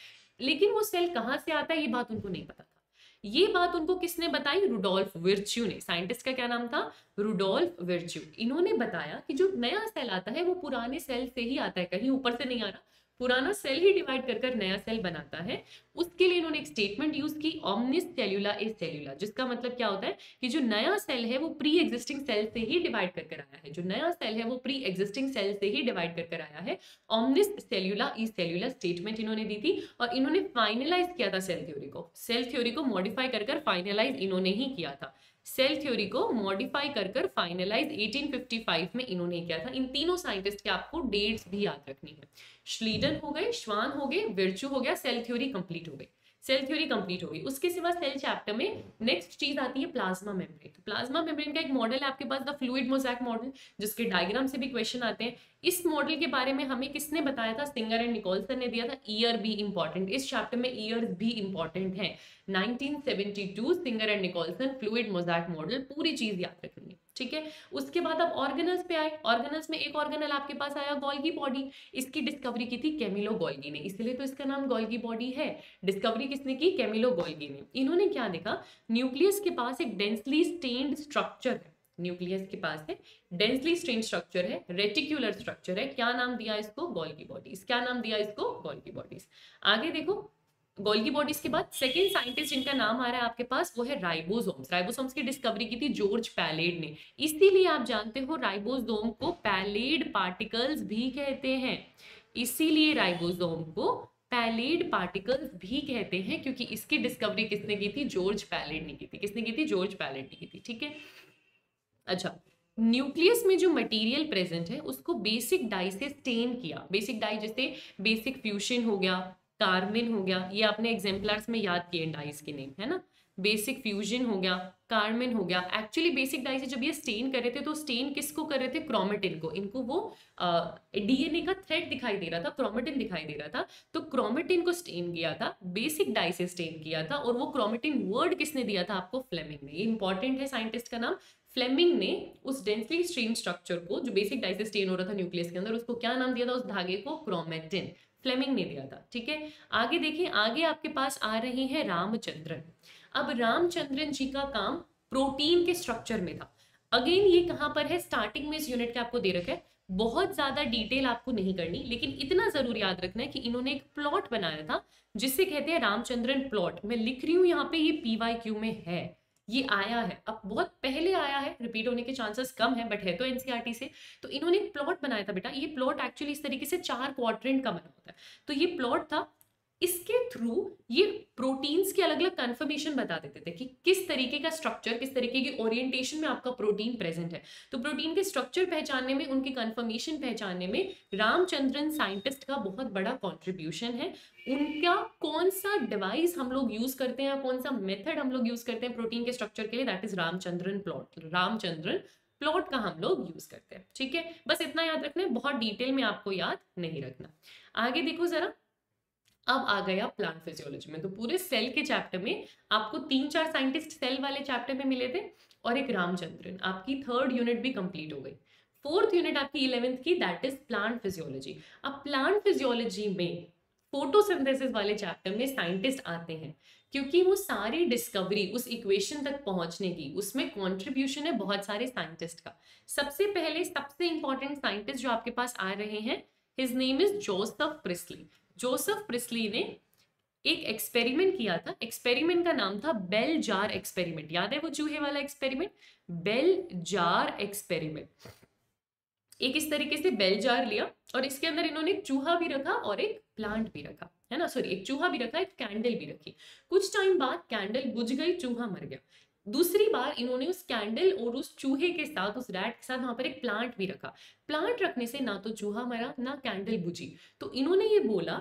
लेकिन वो सेल कहां से आता है ये बात उनको नहीं पता था। ये बात उनको किसने बताई, रुडोल्फ विर्च्यू ने। साइंटिस्ट का क्या नाम था, रुडोल्फ विर्च्यू। इन्होंने बताया कि जो नया सेल आता है वो पुराने सेल से ही आता है, कहीं ऊपर से नहीं आ रहा, पुराना सेल ही डिवाइड कर कर नया सेल बनाता है। उसके लिए इन्होंने एक स्टेटमेंट यूज की, ओमनिस सेल्यूला ए सेल्यूला, जिसका मतलब क्या होता है कि जो नया सेल है वो प्री एग्जिस्टिंग सेल से ही डिवाइड कर कर आया है, जो नया सेल है वो प्री एग्जिस्टिंग सेल से ही डिवाइड कर कर आया है। ओमनिस सेल्यूला ए सेल्यूला स्टेटमेंट इन्होंने दी थी और इन्होंने फाइनलाइज किया था सेल थ्योरी को। सेल थ्योरी को मॉडिफाई कर कर फाइनलाइज इन्होंने ही किया था। सेल थ्योरी को मॉडिफाई कर कर फाइनलाइज अठारह सौ पचपन में इन्होंने किया था। इन तीनों साइंटिस्ट के आपको डेट्स भी याद रखनी है। श्लीडन हो गए, श्वान हो गए, विर्च्यू हो गया, सेल थ्योरी कंप्लीट हो गई। सेल थ्योरी कंप्लीट हो गई। उसके सिवा सेल चैप्टर में नेक्स्ट चीज आती है प्लाज्मा मेम्ब्रेन। तो प्लाज्मा मेम्ब्रेन का एक मॉडल है आपके पास, द फ्लूइड मोज़ेक मॉडल, जिसके डायग्राम से भी क्वेश्चन आते हैं। इस मॉडल के बारे में हमें किसने बताया था, सिंगर एंड निकोलसन ने दिया था। ईयर भी इंपॉर्टेंट, इस चैप्टर में ईयर भी इंपॉर्टेंट है। Nineteen seventy two Singer and Nicolson, fluid mosaic model, पूरी चीज याद रखनी है, ठीक है। उसके बाद आप ऑर्गेनल्स पे आए। ऑर्गेनल्स में एक ऑर्गेनल आपके पास आया, गोल्गी बॉडी। इसकी डिस्कवरी की थी कैमिलो गोल्गी ने, इसलिए तो इसका नाम गोल्गी बॉडी है। डिस्कवरी किसने की, कैमिलो गोल्गी ने। इन्होंने क्या देखा, न्यूक्लियस के पास एक डेंसली स्टेन्ड स्ट्रक्चर है, न्यूक्लियस के पास है डेंसली स्टेन्ड स्ट्रक्चर है, रेटिक्यूलर स्ट्रक्चर है। क्या नाम दिया इसको, गोल्गी बॉडीज। क्या नाम दिया इसको, गोल्गी बॉडीज। आगे देखो, गोल्गी बॉडीज के बाद सेकंड साइंटिस्ट जिनका नाम आ रहा है आपके पास वो है राइबोसोम्स। राइबोसोम्स की डिस्कवरी की थी जॉर्ज पैलेड ने, इसीलिए आप जानते हो राइबोसोम को पैलेड पार्टिकल्स भी कहते हैं। इसीलिए राइबोसोम को पैलेड पार्टिकल्स भी कहते हैं क्योंकि इसकी डिस्कवरी किसने की थी, जॉर्ज पैलेड ने की थी। किसने की थी, जॉर्ज पैलेड ने की थी, ठीक है। अच्छा, न्यूक्लियस में जो मटेरियल प्रेजेंट है उसको बेसिक डाई से स्टेन किया। बेसिक डाई जैसे बेसिक फ्यूशन हो गया, कार्बन हो गया, ये आपने एग्जाम्पलर्स में याद किए डाइस के नेम, है ना। बेसिक फ्यूजन हो गया, कार्बन हो गया। एक्चुअली बेसिक डाइस जब ये स्टेन कर रहे थे तो स्टेन किसको कर रहे थे, क्रोमेटिन को। इनको वो डीएनए का थ्रेड दिखाई दे रहा था, क्रोमेटिन दिखाई दे रहा था, तो क्रोमेटिन को स्टेन किया था, बेसिक डाइस स्टेन किया था। और वो क्रोमेटिन वर्ड किसने दिया था आपको, फ्लेमिंग ने। ये इंपॉर्टेंट है, साइंटिस्ट का नाम फ्लेमिंग ने उस डेंसली स्ट्रीम स्ट्रक्चर को जो बेसिक डाइसिस्टेन हो रहा था न्यूक्लियस के अंदर, उसको क्या नाम दिया था, उस धागे को क्रोमैटिन, फ्लेमिंग ने दिया था। ठीक है, आगे देखिए, आगे आपके पास आ रहे हैं रामचंद्रन। अब रामचंद्रन जी का काम प्रोटीन के स्ट्रक्चर में था। अगेन ये कहाँ पर है, स्टार्टिंग में इस यूनिट के आपको दे रखा है, बहुत ज्यादा डिटेल आपको नहीं करनी, लेकिन इतना जरूर याद रखना है कि इन्होंने एक प्लॉट बनाया था जिसे कहते हैं रामचंद्रन प्लॉट। मैं लिख रही हूँ यहाँ पे, ये पीवाईक्यू में है, ये आया है, अब बहुत पहले आया है, रिपीट होने के चांसेस कम है, बट है तो एनसीईआरटी से। तो इन्होंने एक प्लॉट बनाया था बेटा, ये प्लॉट एक्चुअली इस तरीके से चार क्वाड्रेंट का बना होता है, तो ये प्लॉट था, इसके थ्रू ये प्रोटीन्स के अलग अलग कंफर्मेशन बता देते थे कि किस तरीके का स्ट्रक्चर, किस तरीके की ओरिएंटेशन में आपका प्रोटीन प्रेजेंट है। तो प्रोटीन के स्ट्रक्चर पहचानने में, उनके कंफर्मेशन पहचानने में रामचंद्रन साइंटिस्ट का बहुत बड़ा कंट्रीब्यूशन है। उनका कौन सा डिवाइस हम लोग यूज करते हैं या कौन सा मेथड हम लोग यूज करते हैं प्रोटीन के स्ट्रक्चर के लिए, that is Ramachandran plot, Ramachandran plot का हम लोग यूज करते हैं। ठीक है, बस इतना याद रखना है, बहुत डिटेल में आपको याद नहीं रखना। आगे देखो जरा, अब आ गया प्लांट फिजियोलॉजी में। तो पूरे सेल के चैप्टर में आपको तीन चार साइंटिस्ट सेल वाले चैप्टर में मिले थे और एक रामचंद्रन। आपकी थर्ड यूनिट भी कंप्लीट हो गई। फोर्थ यूनिट आपकी इलेवेंथ की, दैट इज प्लांट फिजियोलॉजी। अब प्लांट फिजियोलॉजी में फोटोसिंथेसिस वाले चैप्टर में साइंटिस्ट आते हैं, क्योंकि वो सारी डिस्कवरी, उस इक्वेशन तक पहुंचने की, उसमें कंट्रीब्यूशन है बहुत सारे साइंटिस्ट का। सबसे पहले सबसे इंपॉर्टेंट साइंटिस्ट जो आपके पास आ रहे हैं, his name is Joseph Priestley. Joseph Priestley ने एक एक्सपेरिमेंट किया था, एक्सपेरिमेंट का नाम था बेल जार एक्सपेरिमेंट। याद है वो चूहे वाला एक्सपेरिमेंट, बेल जार एक्सपेरिमेंट। एक इस तरीके से बेल जार लिया और इसके अंदर इन्होंने चूहा भी रखा और एक प्लांट भी रखा, है ना, सॉरी एक चूहा भी रखा, एक कैंडल भी रखी। कुछ टाइम बाद कैंडल बुझ गई, चूहा मर गया। दूसरी बार इन्होंने उस कैंडल और उस चूहे के साथ, उस रैट के साथ वहां पर एक प्लांट भी रखा। प्लांट रखने से ना तो चूहा मरा ना कैंडल बुझी। तो इन्होंने ये बोला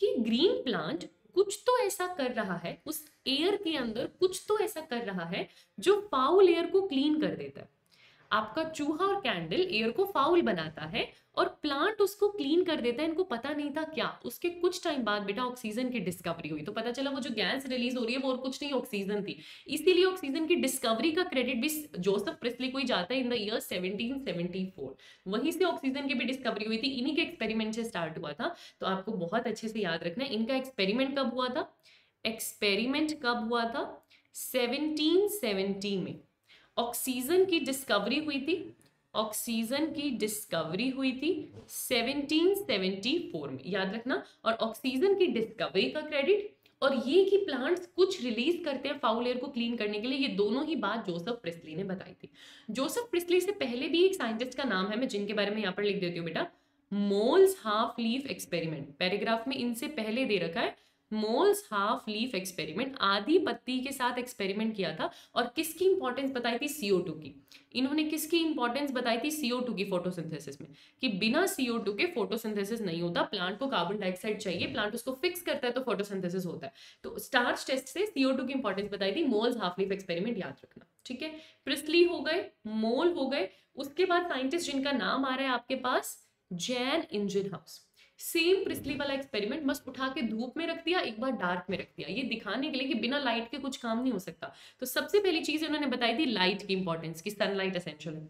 कि ग्रीन प्लांट कुछ तो ऐसा कर रहा है, उस एयर के अंदर कुछ तो ऐसा कर रहा है जो फाउल एयर को क्लीन कर देता है। आपका चूहा और कैंडल एयर को फाउल बनाता है और प्लांट उसको क्लीन कर देता है, इनको पता नहीं था क्या। उसके कुछ टाइम बाद बेटा ऑक्सीजन की डिस्कवरी हुई, तो पता चला वो जो गैस रिलीज हो रही है वो और कुछ नहीं ऑक्सीजन थी। इसीलिए ऑक्सीजन की डिस्कवरी का क्रेडिट भी जोसेफ प्रिस्ली को ही जाता है, in the year seventeen seventy four. वहीं से ऑक्सीजन की भी डिस्कवरी हुई थी, इन्हीं के एक्सपेरिमेंट से स्टार्ट हुआ था। तो आपको बहुत अच्छे से याद रखना है, इनका एक्सपेरिमेंट कब हुआ था, एक्सपेरिमेंट कब हुआ था सेवनटीन सेवनटी में। ऑक्सीजन की डिस्कवरी हुई थी, ऑक्सीजन की डिस्कवरी हुई थी सेवनटीन सेवनटी फोर में, याद रखना। और ऑक्सीजन की डिस्कवरी का क्रेडिट और ये कि प्लांट्स कुछ रिलीज करते हैं फाउल एयर को क्लीन करने के लिए, ये दोनों ही बात जोसेफ प्रिस्ली ने बताई थी। जोसेफ प्रिस्ली से पहले भी एक साइंटिस्ट का नाम है, मैं जिनके बारे में यहाँ पर लिख देती हूँ बेटा, Moll's half leaf experiment. Paragraph में इनसे पहले दे रखा है मोल्स हाफ लीफ एक्सपेरिमेंट, आधी पत्ती के साथ एक्सपेरिमेंट किया था। और किसकी इंपॉर्टेंस बताई थी, सी ओ टू की। इन्होंने किसकी इंपॉर्टेंस बताई थी, सी ओ टू की फोटोसिंथेसिस में, कि बिना सी ओ टू के फोटोसिंथेसिस नहीं होता। प्लांट को कार्बन डाइऑक्साइड चाहिए, प्लांट उसको फिक्स करता है तो फोटोसिंथेसिस होता है। तो स्टार्च टेस्ट से सी ओ टू की इंपॉर्टेंस बताई थी, मोल्स हाफ लीफ एक्सपेरिमेंट याद रखना। ठीक है, प्रिस्ली हो गए, मोल हो गए, उसके बाद साइंटिस्ट जिनका नाम आ रहा है आपके पास, जैन इंजिनहाउस। सेम प्रिस्ली वाला एक्सपेरिमेंट, बस उठा के धूप में रख दिया, एक बार डार्क में रख दिया, ये दिखाने के लिए कि बिना लाइट के कुछ काम नहीं हो सकता। तो सबसे पहली चीज इन्होंने बताई थी लाइट की इंपॉर्टेंस, कि सनलाइट एसेंशियल है।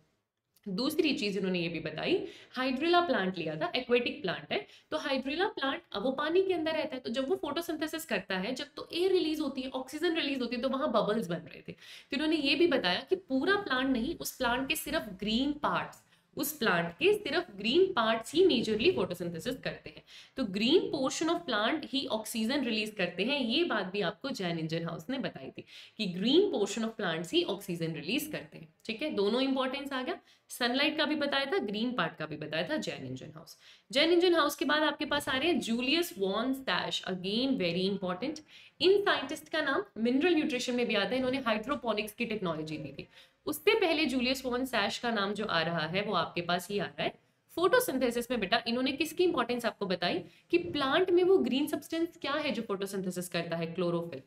दूसरी चीज इन्होंने ये भी बताई, हाइड्रिला प्लांट लिया था, एक्वेटिक प्लांट है, तो हाइड्रिला प्लांट वो पानी के अंदर रहता है, तो जब वो फोटोसिंथेसिस करता है, जब तो एयर रिलीज होती है, ऑक्सीजन रिलीज होती है, तो वहां बबल्स बन रहे थे। तो इन्होंने ये भी बताया कि पूरा प्लांट नहीं, उस प्लांट के सिर्फ ग्रीन पार्ट्स, उस प्लांट के सिर्फ ग्रीन पार्ट्स ही मेजरली फोटोसिंथेसिस करते हैं, तो ग्रीन पोर्शन ऑफ प्लांट ही ऑक्सीजन रिलीज करते हैं। ये बात भी आपको जैन इंजिनहाउस ने बताई थी कि ग्रीन पोर्शन ऑफ प्लांट्स ही ऑक्सीजन रिलीज करते हैं। ठीक है, दोनों इंपॉर्टेंस आ गया, सनलाइट का भी बताया था, ग्रीन पार्ट का भी बताया था, जैन इंजिनहाउस। जैन इंजिनहाउस के बाद आपके पास आ रहे हैं जूलियस वॉन सैक्स, अगेन वेरी इंपॉर्टेंट। इन साइंटिस्ट का नाम मिनरल न्यूट्रिशन में भी आता है, इन्होंने हाइड्रोपोनिक्स की टेक्नोलॉजी दी थी। उससे पहले जूलियस वॉन सैक्स का नाम जो आ रहा है वो आपके पास ही आ रहा है। फोटोसिंथेसिस में बेटा इन्होंने किसकी इंपॉर्टेंस आपको बताई, कि प्लांट में वो ग्रीन सब्सटेंस क्या है जो फोटोसिंथेसिस करता है, क्लोरोफिल।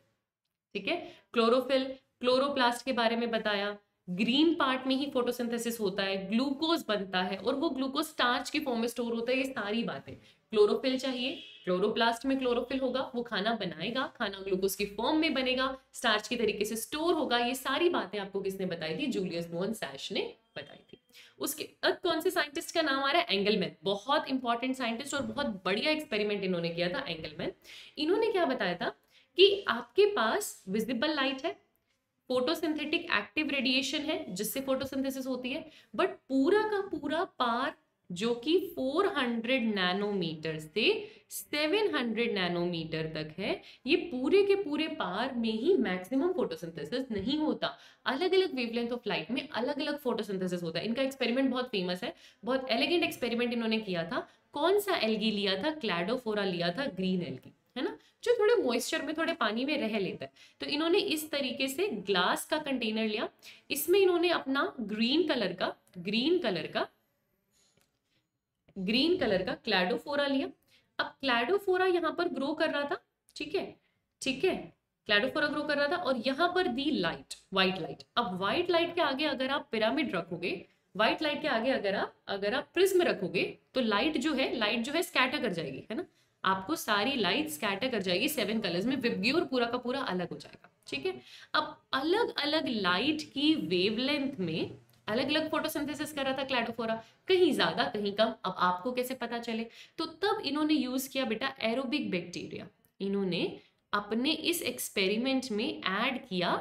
ठीक है, क्लोरोफिल, क्लोरोप्लास्ट के बारे में बताया, ग्रीन पार्ट में ही फोटोसिंथेसिस होता है, ग्लूकोज बनता है और वो ग्लूकोज स्टार्च के फॉर्म में स्टोर होता है। ये सारी बातें, क्लोरोफिल चाहिए, क्लोरोप्लास्ट में क्लोरोफिल होगा, वो खाना बनाएगा, खाना ग्लूकोज के फॉर्म में बनेगा, स्टार्च के तरीके से स्टोर होगा। ये सारी बातें आपको किसने बताई थी? जूलियस वॉन सैक्स ने बताई थी। उसके बाद कौन से साइंटिस्ट का नाम आ रहा है? एंगलमैन। बहुत इंपॉर्टेंट साइंटिस्ट और बहुत बढ़िया एक्सपेरिमेंट इन्होंने किया था, एंगलमैन। इन्होंने क्या बताया था कि आपके पास विजिबल लाइट है, फोटोसिंथेटिक एक्टिव रेडिएशन है जिससे फोटोसिंथेसिस होती है, बट पूरा का पूरा पार जो कि चार सौ नैनोमीटर से सात सौ नैनोमीटर तक है, ये पूरे के पूरे पार में ही मैक्सिमम फोटोसिंथेसिस नहीं होता। अलग अलग वेवलेंथ ऑफ लाइट में अलग अलग फोटोसिंथेसिस होता है। इनका एक्सपेरिमेंट बहुत फेमस है, बहुत एलिगेंट एक्सपेरिमेंट इन्होंने किया था। कौन सा एल्गी लिया था? क्लैडोफोरा लिया था, ग्रीन एल्गी, है ना, जो थोड़े मॉइस्चर में, थोड़े पानी में रह लेता है। तो इन्होंने इस तरीके से ग्लास का कंटेनर लिया, इसमें इन्होंने अपना ग्रीन कलर का ग्रीन कलर का ग्रीन कलर का क्लैडोफोरा लिया। अब क्लैडोफोरा यहाँ पर ग्रो कर रहा था, ठीक है ठीक है क्लैडोफोरा ग्रो कर रहा था और यहाँ पर दी लाइट, व्हाइट लाइट। अब व्हाइट लाइट के आगे अगर आप पिरामिड रखोगे, व्हाइट लाइट के आगे अगर आप अगर आप प्रिज्म रखोगे, तो लाइट जो है लाइट जो है स्कैटर कर जाएगी, है ना, आपको सारी लाइट स्कैटर कर जाएगी सेवन कलर्स में, विबग्योर पूरा का पूरा अलग हो जाएगा, ठीक है। अब अलग अलग लाइट की वेवलेंथ में अलग अलग फोटोसिंथेसिस कर रहा था क्लैडोफोरा, कहीं ज्यादा कहीं कम। अब आपको कैसे पता चले? तो तब इन्होंने यूज किया बेटा एरोबिक बैक्टीरिया। इन्होंने अपने इस एक्सपेरिमेंट में ऐड किया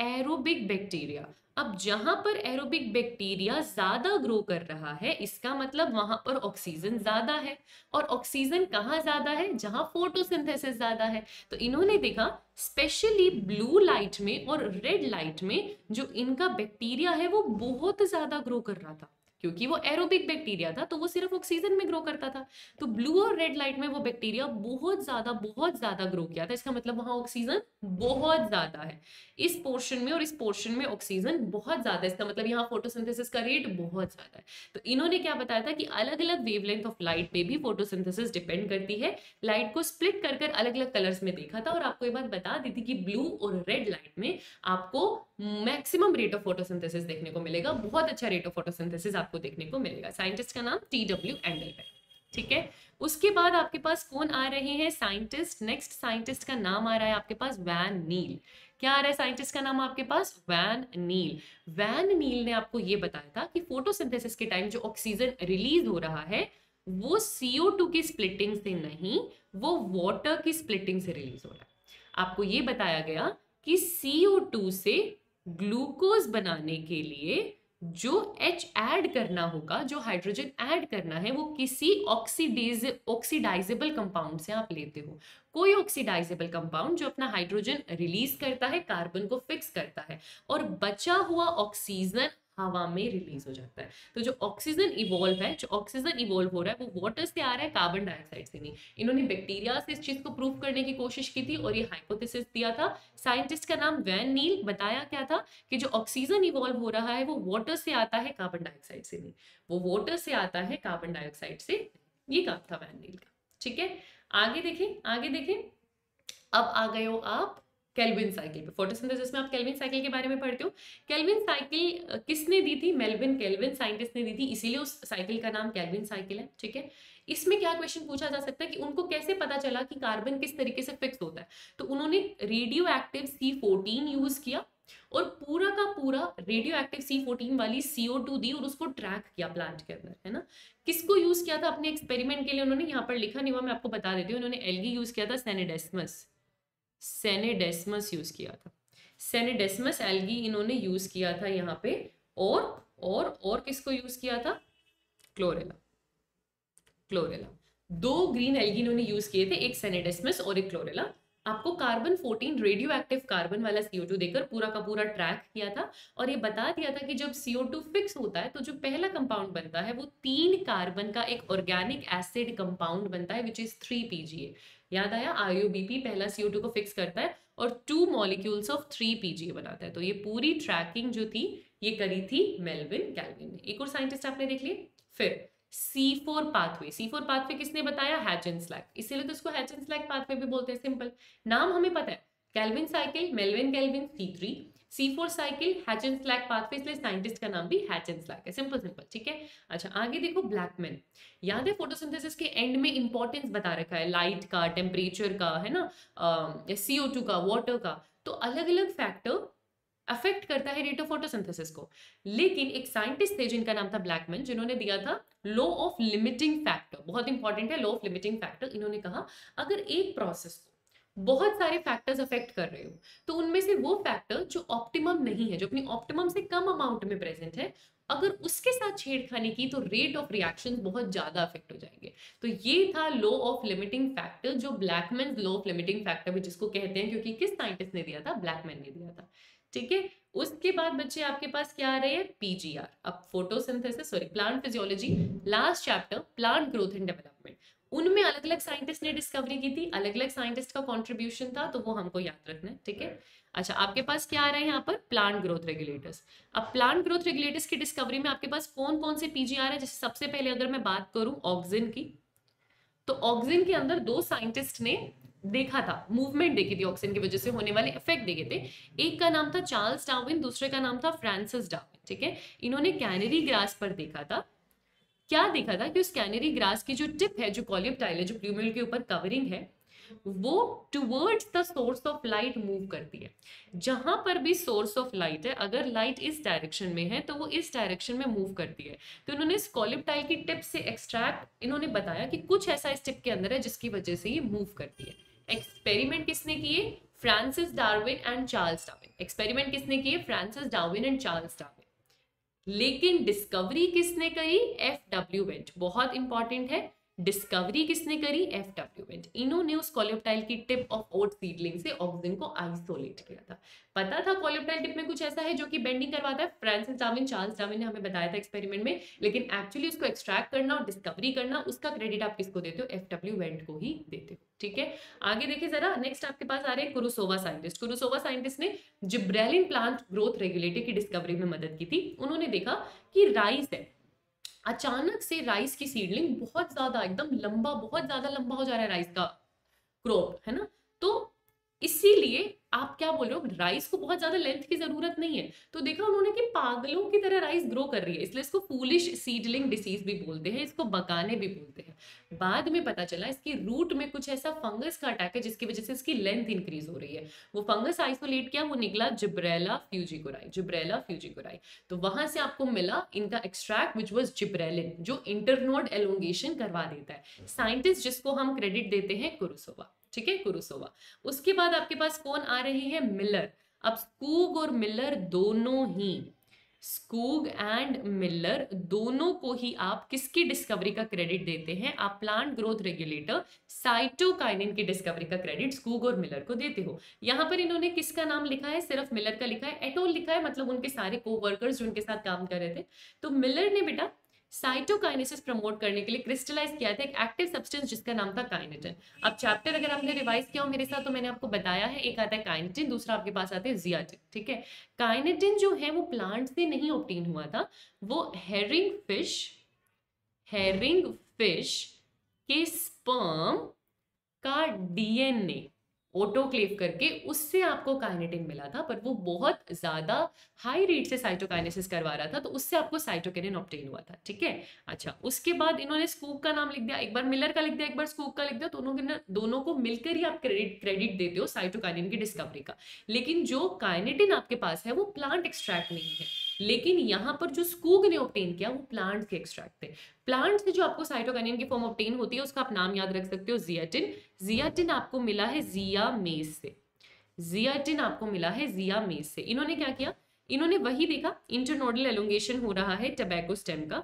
एरोबिक बैक्टीरिया। अब जहां पर एरोबिक बैक्टीरिया ज्यादा ग्रो कर रहा है, इसका मतलब वहां पर ऑक्सीजन ज्यादा है, और ऑक्सीजन कहाँ ज्यादा है? जहां फोटोसिंथेसिस ज्यादा है। तो इन्होंने देखा स्पेशली ब्लू लाइट में और रेड लाइट में जो इनका बैक्टीरिया है वो बहुत ज्यादा ग्रो कर रहा था, क्योंकि वो एरोबिक बैक्टीरिया था तो वो सिर्फ ऑक्सीजन में ग्रो करता था। तो ब्लू और रेड लाइट में वो बैक्टीरिया बहुत ज्यादा बहुत ज्यादा ग्रो किया था, इसका मतलब वहां ऑक्सीजन बहुत ज्यादा है। इस पोर्शन में और इस पोर्शन में ऑक्सीजन बहुत ज्यादा है, इसका मतलब यहाँ फोटोसिंथेसिस का रेट बहुत ज्यादा है। तो इन्होंने क्या बताया था कि अलग अलग वेवलेंथ ऑफ लाइट पे भी फोटोसिंथेसिस डिपेंड करती है। लाइट को स्प्लिट कर कर अलग अलग कलर्स में देखा था और आपको ये बात बता दी थी कि ब्लू और रेड लाइट में आपको मैक्सिमम रेट ऑफ फोटोसिंथेसिस देखने को मिलेगा, बहुत अच्छा रेट ऑफ फोटोसिंथेसिस आपको देखने को मिलेगा। साइंटिस्ट का नाम टी डब्ल्यू एंगलमैन, ठीक है। उसके बाद आपके पास कौन आ रहे हैं साइंटिस्ट? नेक्स्ट साइंटिस्ट का नाम आ रहा है आपके पास वैन नील। क्या आ रहा है साइंटिस्ट का नाम आपके पास? वैन नील। वैन नील ने आपको ये बताया था कि फोटोसिंथेसिस के टाइम जो ऑक्सीजन रिलीज हो रहा है वो सी ओ टू की स्प्लिटिंग से नहीं, वो वाटर की स्प्लिटिंग से रिलीज हो रहा है। आपको ये बताया गया कि सी ओ टू से ग्लूकोज बनाने के लिए जो H ऐड करना होगा, जो हाइड्रोजन ऐड करना है, वो किसी ऑक्सीडेज ऑक्सीडाइजेबल कंपाउंड से आप लेते हो। कोई ऑक्सीडाइजेबल कंपाउंड जो अपना हाइड्रोजन रिलीज करता है, कार्बन को फिक्स करता है, और बचा हुआ ऑक्सीजन हवा में रिलीज हो जाता है। तो जो ऑक्सीजन इवॉल्व है, जो ऑक्सीजन इवॉल्व हो रहा है वो वाटर से आ रहा है, कार्बन डाइऑक्साइड से नहीं। इन्होंने बैक्टीरिया से इस चीज को प्रूव करने की कोशिश की थी और ये हाइपोथेसिस दिया था। साइंटिस्ट का नाम वैन नील। बताया क्या था कि जो ऑक्सीजन इवॉल्व हो रहा है वो वाटर से आता है, कार्बन डाइऑक्साइड से नहीं, वो वाटर से आता है, कार्बन डाइऑक्साइड से। ये काम था वैन नील का, ठीक है। आगे देखें, आगे देखें। अब आ गए हो आप केल्विन साइकिल पे। फोटोसिंथेसिस में आप केल्विन साइकिल के बारे में पढ़ते हो। केल्विन साइकिल किसने दी थी? मेल्विन केल्विन साइंटिस्ट ने दी थी, इसीलिए उस साइकिल का नाम केल्विन साइकिल है, ठीक है। इसमें क्या क्वेश्चन पूछा जा सकता है कि उनको कैसे पता चला कि कार्बन किस तरीके से फिक्स होता है? तो उन्होंने radioactive C fourteen use किया और पूरा का पूरा रेडियो एक्टिव सी फोर्टीन वाली सी ओ टू दी और उसको ट्रैक किया प्लांट के अंदर, है ना। किसको यूज किया था अपने एक्सपेरिमेंट के लिए? उन्होंने यहाँ पर लिखा नहीं हुआ, मैं आपको बता देती हूँ। उन्होंने एल्गी यूज किया था, सेनेडेस्मस सेनेडेस्मस यूज किया था सेनेडेस्मस एल्गी इन्होंने यूज किया था यहाँ पे। और और और किसको यूज किया था? क्लोरेला क्लोरेला दो ग्रीन एल्गी इन्होंने यूज किए थे, एक सेनेडेस्मस और एक क्लोरेला। आपको carbon fourteen radioactive carbon वाला सी ओ टू देकर पूरा का पूरा ट्रैक किया था और ये बता दिया था कि जब सी ओ टू फिक्स होता है तो जो पहला कंपाउंड बनता है वो तीन कार्बन का एक ऑर्गेनिक एसिड कंपाउंड बनता है, which is three P G A. याद आया? आई यू बी पी पहला सी ओ टू को फिक्स करता है और two molecules of three PGA बनाता है। तो ये पूरी ट्रैकिंग जो थी ये करी थी मेल्विन केल्विन ने। एक और साइंटिस्ट आपने देख लिए। फिर C four pathway C four pathway किसने बताया? Hatch and Slack. इसीलिए तो इसको हैच एंड स्लैक पाथवे भी बोलते हैं, सिंपल नाम हमें पता है। Calvin cycle, Melvin Calvin, C three C four cycle, Hatch and Slack pathway, इसलिए साइंटिस्ट का नाम भी हैच एंड स्लैक है। सिंपल सिंपल, ठीक है। अच्छा आगे देखो, ब्लैकमैन, याद है फोटोसिंथेसिस के एंड में इंपॉर्टेंस बता रखा है लाइट का, टेम्परेचर का, है ना, सी ओ टू का, वाटर का, तो अलग अलग फैक्टर अफेक्ट करता है रेट ऑफ फोटोसिंथेसिस को। लेकिन एक साइंटिस्ट थे जिनका नाम था ब्लैकमैन, जिन्होंने दिया था लॉ ऑफ लिमिटिंग फैक्टर, बहुत इंपॉर्टेंट है लॉ ऑफ लिमिटिंग फैक्टर। इन्होंने कहा अगर एक प्रोसेस को बहुत सारे फैक्टर्स अफेक्ट कर रहे हो तो उनमें से वो फैक्टर जो ऑप्टिमम नहीं है, जो अपनी ऑप्टिमम से कम अमाउंट में प्रेजेंट है, अगर उसके साथ छेड़खानी की तो रेट ऑफ रिएक्शन बहुत ज्यादा अफेक्ट हो जाएंगे। तो ये था लॉ ऑफ लिमिटिंग फैक्टर, जो Blackman law of limiting factor भी जिसको कहते हैं, क्योंकि किस साइंटिस्ट ने दिया था? ब्लैकमैन ने दिया था, ठीक है। उसके बाद बच्चे आपके पास क्या आ रहे हैं? पीजीआर। अब photosynthesis, sorry plant physiology, last chapter plant growth and development, उनमें अलग अलग साइंटिस्ट ने डिस्कवरी की थी, अलग अलग साइंटिस्ट का कंट्रीब्यूशन था, तो वो हमको याद रखना है, ठीक है। अच्छा आपके पास क्या आ रहे हैं यहाँ पर? Plant growth regulators. अब प्लांट ग्रोथ रेगुलेटर्स की डिस्कवरी में आपके पास कौन कौन से पीजीआर है? जैसे सबसे पहले अगर मैं बात करूँ ऑक्सिन की, तो ऑक्सिन के अंदर दो साइंटिस्ट ने देखा था, मूवमेंट देखी थी, ऑक्सीजन की वजह से होने वाले इफेक्ट देखे थे। एक का नाम था चार्ल्स डार्विन, दूसरे का नाम था फ्रांसिस डार्विन, ठीक है। इन्होंने कैनरी ग्रास पर देखा था, क्या देखा था कि उस कैनरी ग्रास की जो टिप है, जो कॉलियोप्टाइल है, जो प्लूमेल के ऊपर कवरिंग है, वो towards the source of light move करती है। जहां पर भी सोर्स ऑफ लाइट है, अगर लाइट इस डायरेक्शन में है तो वो इस डायरेक्शन में मूव करती है। तो इन्होंने इस कॉलिप्टाइल की टिप से एक्सट्रैक्ट, इन्होंने बताया कि कुछ ऐसा इस टिप के अंदर है जिसकी वजह से ये मूव करती है। एक्सपेरिमेंट किसने किए? Francis Darwin and Charles Darwin. Experiment किसने किए? Francis Darwin and Charles Darwin. लेकिन डिस्कवरी किसने करी? F W Went. बहुत इंपॉर्टेंट है, डिस्कवरी किसने करी? F W Went. इन्होंने उस कोलियोप्टाइल की टिप ऑफ ओट सीडलिंग से ऑक्सीजन को आइसोलेट किया था। पता था कोलियोप्टाइल टिप में कुछ ऐसा है जो कि बेंडिंग करवाता है, फ्रांसिस डार्विन, चार्ल्स डार्विन ने हमें बताया था एक्सपेरिमेंट में, लेकिन एक्चुअली उसको एक्सट्रैक्ट करना और डिस्कवरी करना, उसका क्रेडिट आप किसको देते हो? एफ डब्ल्यू वेंट को ही देते हो, ठीक है। आगे देखिए जरा, नेक्स्ट आपके पास आ रहे हैं कुरोसावा साइंटिस्ट। कुरोसावा साइंटिस्ट ने जिब्रेलिन प्लांट ग्रोथ रेगुलेटर की डिस्कवरी में मदद की थी। उन्होंने देखा कि राइस है, अचानक से राइस की सीडलिंग बहुत ज्यादा एकदम लंबा, बहुत ज्यादा लंबा हो जा रहा है राइस का क्रॉप, है ना, तो इसीलिए आप क्या बोल रहे हो, राइस को बहुत ज्यादा लेंथ की जरूरत नहीं है। तो देखा उन्होंने कि पागलों की तरह राइस ग्रो कर रही है, इसलिए इसको फूलिश सीडलिंग डिसीज भी बोलते हैं, इसको बकाने भी बोलते हैं। बाद में पता चला इसकी रूट में कुछ ऐसा फंगस का अटैक है जिसकी वजह से इसकी लेंथ इंक्रीज हो रही है। वो फंगस आइसोलेट किया, वो निकला जिब्रेला फ्यूजिकोराई, जिब्रेला फ्यूजिकोराई। तो वहां से आपको मिला इनका एक्सट्रैक्ट विच वॉज जिब्रेलिन, जो इंटरनोड एलोंगेशन करवा देता है। साइंटिस्ट जिसको हम क्रेडिट देते हैं कुरोसावा, ठीक है, कुरोसावा। उसके बाद आपके पास कौन आ रहे हैं? मिलर। अब स्कूग और मिलर दोनों ही, स्कूग एंड मिलर दोनों को ही आप किसकी डिस्कवरी का क्रेडिट देते हैं? आप प्लांट ग्रोथ रेगुलेटर साइटोकाइनिन की डिस्कवरी का क्रेडिट स्कूग और मिलर को देते हो। यहाँ पर इन्होंने किसका नाम लिखा है? सिर्फ मिलर का लिखा है, एटोल लिखा है, मतलब उनके सारे कोवर्कर्स जो उनके साथ काम कर रहे थे। तो मिलर ने बेटा साइटोकाइनेसिस प्रमोट करने के लिए क्रिस्टलाइज किया था एक एक्टिव सब्सटेंस जिसका नाम था काइनेटिन। अब चैप्टर अगर आपने रिवाइज किया हो मेरे साथ तो मैंने आपको बताया है, एक आता है काइनेटिन, दूसरा आपके पास आता है जियाटिन, ठीक है। काइनेटिन जो है वो प्लांट से नहीं ऑब्टेन हुआ था, वो हेरिंग फिश, हेरिंग फिश के स्पर्म का डीएनए ऑटोक्लेव करके उससे आपको काइनेटिन मिला था, पर वो बहुत ज्यादा हाई रेट से साइटोकाइनेसिस करवा रहा था, तो उससे आपको साइटोकाइनिन ऑब्टेन हुआ था, ठीक है। अच्छा उसके बाद इन्होंने स्कूग का नाम लिख दिया, एक बार मिलर का लिख दिया, एक बार स्कूग का लिख दिया, दोनों के दोनों को मिलकर ही आप क्रेडिट क्रेडिट देते हो साइटोकाइनिन की डिस्कवरी का। लेकिन जो काइनेटिन आपके पास है वो प्लांट एक्सट्रैक्ट नहीं है, लेकिन यहाँ पर जो स्कूग ने ऑब्टेन किया वो प्लांट के एक्सट्रैक्ट थे। प्लांट से जो आपको साइटोकाइनिन की फॉर्म ऑब्टेन होती है उसका आप नाम याद रख सकते हो जियाटिन। जियाटिन आपको मिला है जिया मेज से, जियाटिन आपको मिला है जिया मेज से। इन्होंने क्या किया? इन्होंने वही देखा, इंटरनोडल एलोंगेशन हो रहा है टबैको स्टेम का,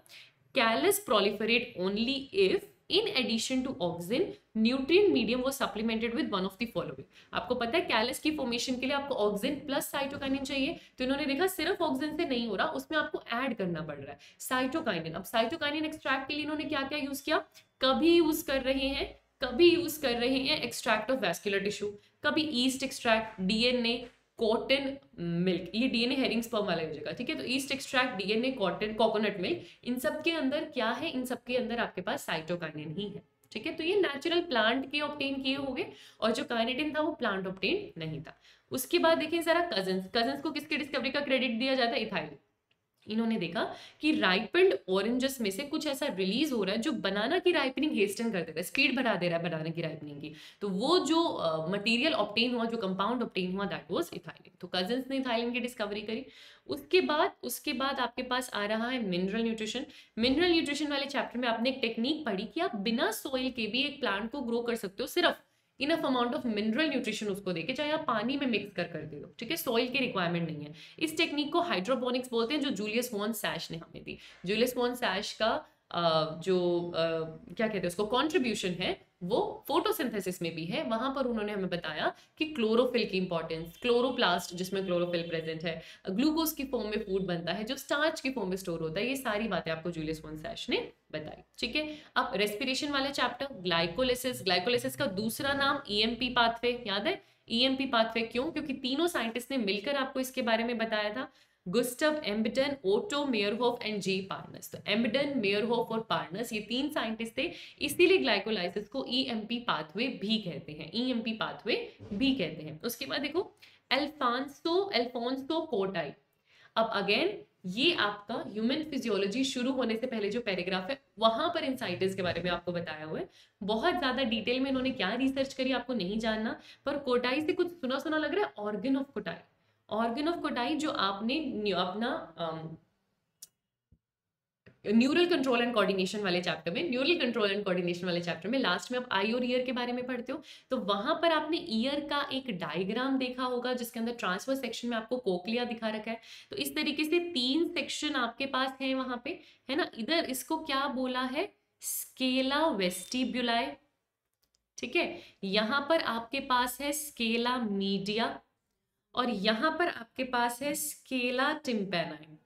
callus proliferate only if in addition to auxin nutrient medium वो supplemented with one of the following. आपको पता है कैलस की फॉर्मेशन के लिए आपको ऑक्सिन प्लस साइटोकाइनिन चाहिए, तो इन्होंने देखा सिर्फ ऑक्सिन से नहीं हो रहा, उसमें आपको ऐड करना पड़ रहा है साइटोकाइनिन। अब साइटोकाइनिन एक्सट्रैक्ट के लिए इन्होंने क्या क्या यूज किया? कभी यूज कर रहे हैं कभी यूज कर रहे हैं एक्सट्रैक्ट ऑफ वैस्कुलर टिश्यू, कभी yeast extract, DNA, cotton milk, ये डीएनए हेरिंग स्पर्म वाला हो जाएगा, ठीक है। तो yeast extract, DNA, cotton, coconut milk, इन सब के अंदर क्या है? इन सब के अंदर आपके पास साइटोकाइनिन ही है, ठीक है। तो ये नेचुरल प्लांट के ऑब्टेन किए होंगे, और जो काइनेटिन था वो प्लांट ऑब्टेन नहीं था। उसके बाद देखें जरा कजन्स कजन्स को किसके डिस्कवरी का क्रेडिट दिया जाता है, इथाइल। इन्होंने देखा कि राइपेंड ऑरेंजेस में से कुछ ऐसा रिलीज हो रहा है जो बनाना की राइपनिंग हेस्टन कर देता है, स्पीड बढ़ा दे रहा है बनाना की राइपनिंग की। तो वो जो मटेरियल uh, ऑब्टेन हुआ, जो कंपाउंड ऑब्टेन हुआ, दैट वाज इथाइलिन। तो कजन्स ने इथाइलिन की डिस्कवरी करी। उसके बाद उसके बाद आपके पास आ रहा है मिनरल न्यूट्रिशन। मिनरल न्यूट्रिशन वाले चैप्टर में आपने एक टेक्निक पढ़ी कि आप बिना सॉइल के भी एक प्लांट को ग्रो कर सकते हो, सिर्फ enough amount of mineral nutrition उसको देके, चाहे आप पानी में मिक्स कर कर दे दो, ठीक है, सॉइल की रिक्वायरमेंट नहीं है। इस टेक्निक को हाइड्रोपोनिक्स बोलते हैं, जो जूलियस वॉन सैश ने हमें दी। जूलियस वॉन सैश का जो क्या कहते हैं उसको कॉन्ट्रीब्यूशन है वो फोटोसिंथेसिस में भी है। वहां पर उन्होंने हमें बताया कि क्लोरोफिल की इंपॉर्टेंस, क्लोरोप्लास्ट जिसमें क्लोरोफिल प्रेजेंट है, ग्लूकोज की फॉर्म में फूड बनता है जो स्टार्च की फॉर्म में स्टोर होता है, ये सारी बातें आपको जूलियस वॉन सैश ने बताई, ठीक है। अब रेस्पिरेशन वाला चैप्टर ग्लाइकोलिसिस। ग्लाइकोलिसिस का दूसरा नाम ईएमपी पाथवे, याद है ईएमपी पाथवे, क्यों? क्योंकि तीनों साइंटिस्ट ने मिलकर आपको इसके बारे में बताया था, Gustav Embden, Otto Meyerhof and J Parnas. तो एम्बटन, मेयरहोफ और पार्नस ये तीन साइंटिस्ट थे, इसीलिए ग्लाइकोलाइसिस को ईएमपी पाथवे भी कहते हैं, ईएमपी पाथवे भी कहते हैं। उसके बाद देखो अल्फांसो अल्फोंसो कोटाई। अब अगेन ये आपका ह्यूमन फिजियोलॉजी शुरू होने से पहले जो पैराग्राफ है वहां पर इन साइंटिस्ट के बारे में आपको बताया हुआ है, बहुत ज्यादा डिटेल में इन्होंने क्या रिसर्च करी आपको नहीं जानना, पर कोटाई से कुछ सुना सुना लग रहा है। Organ of Corti, organ of Corti जो आपने अपना न्यूरल कंट्रोल एंड कोऑर्डिनेशन वाले चैप्टर में न्यूरल कंट्रोल एंड कोऑर्डिनेशन वाले चैप्टर में लास्ट में आप आई और ईयर के बारे में पढ़ते हो, तो वहां पर आपने ईयर का एक डायग्राम देखा होगा जिसके अंदर ट्रांसफर सेक्शन में आपको कोकलिया दिखा रखा है। तो इस तरीके से तीन सेक्शन आपके पास है वहां पे, है ना। इधर इसको क्या बोला है, स्केला वेस्टिब्यूलाई, ठीक है। यहाँ पर आपके पास है स्केला मीडिया और यहाँ पर आपके पास है स्केला टिम्पेनाई,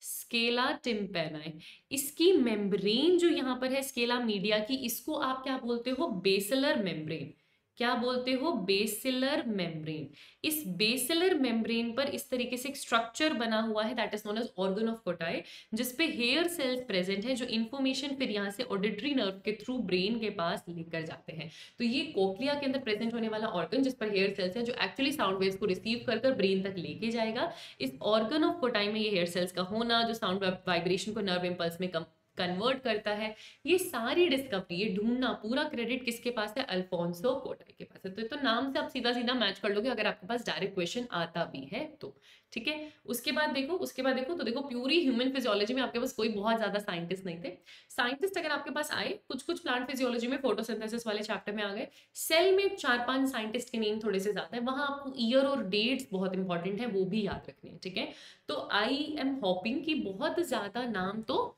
स्केला टिम्पेनाई। इसकी मेम्ब्रेन जो यहाँ पर है स्केला मीडिया की, इसको आप क्या बोलते हो, बेसलर मेम्ब्रेन, क्या बोलते हो, बेसिलर मेम्ब्रेन। इस बेसिलर मेम्ब्रेन पर इस तरीके से एक स्ट्रक्चर बना हुआ है that is known as organ of Corti, जिसपे हेयर सेल्स प्रेजेंट है जो इन्फॉर्मेशन फिर यहाँ से ऑडिटरी नर्व के थ्रू ब्रेन के पास लेकर जाते हैं। तो ये कोक्लिया के अंदर प्रेजेंट होने वाला ऑर्गन जिस पर हेयर सेल्स है जो एक्चुअली साउंड वेव्स को रिसीव कर कर ब्रेन तक लेके जाएगा। इस ऑर्गन ऑफ कोटाई में ये हेयर सेल्स का होना जो साउंड वाइब्रेशन को नर्व इम्पल्स में कम कन्वर्ट करता है, ये सारी डिस्कवरी, ये ढूंढना, पूरा क्रेडिट किसके पास है, अल्फोंसो कोटाई के पास है। तो, तो नाम से आप सीधा सीधा मैच कर लोगे अगर आपके पास डायरेक्ट क्वेश्चन आता भी है तो, ठीक है। उसके बाद देखो उसके बाद देखो तो देखो प्यूरी ह्यूमन फिजियोलॉजी में आपके पास कोई बहुत ज्यादा साइंटिस्ट नहीं थे। साइंटिस्ट अगर आपके पास आए, कुछ कुछ प्लांट फिजियोलॉजी में फोटोसिंथेसिस वाले चैप्टर में आ गए, सेल में चार पांच साइंटिस्ट के नेम थोड़े से ज्यादा है, वहां आपको ईयर और डेट्स बहुत इंपॉर्टेंट है, वो भी याद रखने हैं, ठीक है। तो आई एम होपिंग की बहुत ज्यादा नाम तो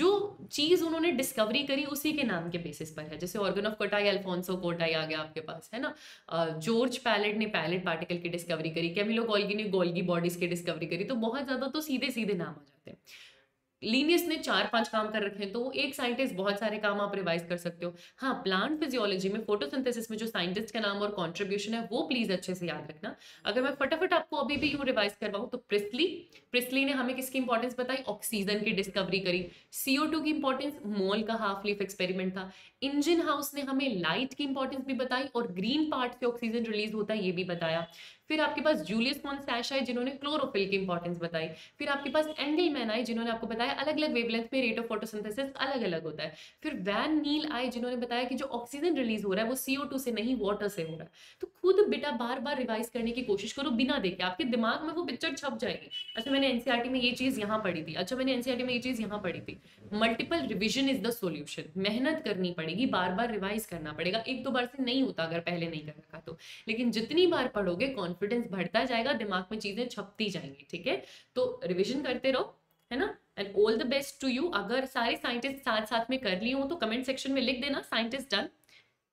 जो चीज उन्होंने डिस्कवरी करी उसी के नाम के बेसिस पर है, जैसे organ of Corti, Alfonso Corti आ गया आपके पास, है ना। जॉर्ज पैलेड ने पैलेड पार्टिकल की डिस्कवरी करी, कैमिलो गोल्गी ने गोल्गी बॉडीज की डिस्कवरी करी। तो बहुत ज्यादा तो सीधे सीधे नाम आ जाते हैं। लीनियस ने चार पांच काम कर रखे हैं, तो एक साइंटिस्ट बहुत सारे काम आप रिवाइज कर सकते हो। हाँ, प्लांट फिजियोलॉजी में फोटोसिंथेसिस में जो साइंटिस्ट का नाम और कंट्रीब्यूशन है वो प्लीज अच्छे से याद रखना। अगर मैं फटाफट आपको अभी भी यूं रिवाइज करवाऊं तो प्रिस्टली प्रिस्टली ने हमें किसकी इंपॉर्टेंस बताई, ऑक्सीजन की डिस्कवरी करी। C O two importance, Moll का हाफ लीफ एक्सपेरिमेंट था। इंजनहाउस ने हमें लाइट की इंपॉर्टेंस भी बताई और ग्रीन पार्ट से ऑक्सीजन रिलीज होता है ये भी बताया। फिर आपके पास जूलियस वॉन सैश आए जिन्होंने क्लोरोफिल की इंपॉर्टेंस बताई। फिर आपके पास एंगलमैन आए जिन्होंने आपको बताया अलग अलग वेवलेंथ पे रेट ऑफ फोटोसिंथेसिस अलग अलग होता है। फिर वैन नील आए जिन्होंने बताया कि जो ऑक्सीजन रिलीज हो रहा है वो सीओ टू से नहीं वाटर से हो रहा है। तो खुद बेटा बार बार रिवाइज करने की कोशिश करो बिना देखे, आपके दिमाग में वो पिक्चर छप जाएगी। अच्छा मैंने एनसीईआरटी में ये चीज यहाँ पढ़ी थी, अच्छा मैंने एनसीईआरटी में ये चीज यहाँ पढ़ी थी। Multiple revision is the solution, मेहनत करनी पड़ेगी, बार बार रिवाइज करना पड़ेगा। एक दो बार से नहीं होता अगर पहले नहीं कर रखा तो, लेकिन जितनी बार पढ़ोगे कॉन्फिडेंस बढ़ता जाएगा, दिमाग में चीजें छपती जाएंगी, ठीक है। तो रिविजन करते रहो, है ना। And all the best to you. अगर सारे साइंटिस्ट साथ साथ में कर लिए हो तो कमेंट सेक्शन में लिख देना साइंटिस्ट डन,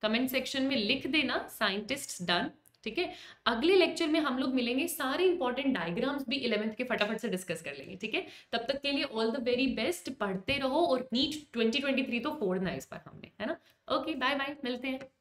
कमेंट सेक्शन में लिख देना साइंटिस्ट डन, ठीक है। अगले लेक्चर में हम लोग मिलेंगे, सारे इंपॉर्टेंट डायग्राम्स भी इलेवेंथ के फटाफट से डिस्कस कर लेंगे, ठीक है। तब तक के लिए ऑल द वेरी बेस्ट, पढ़ते रहो और नीट ट्वेंटी ट्वेंटी थ्री तो फोड़ना है इस पर हमने, है ना। ओके, बाय बाय, मिलते हैं।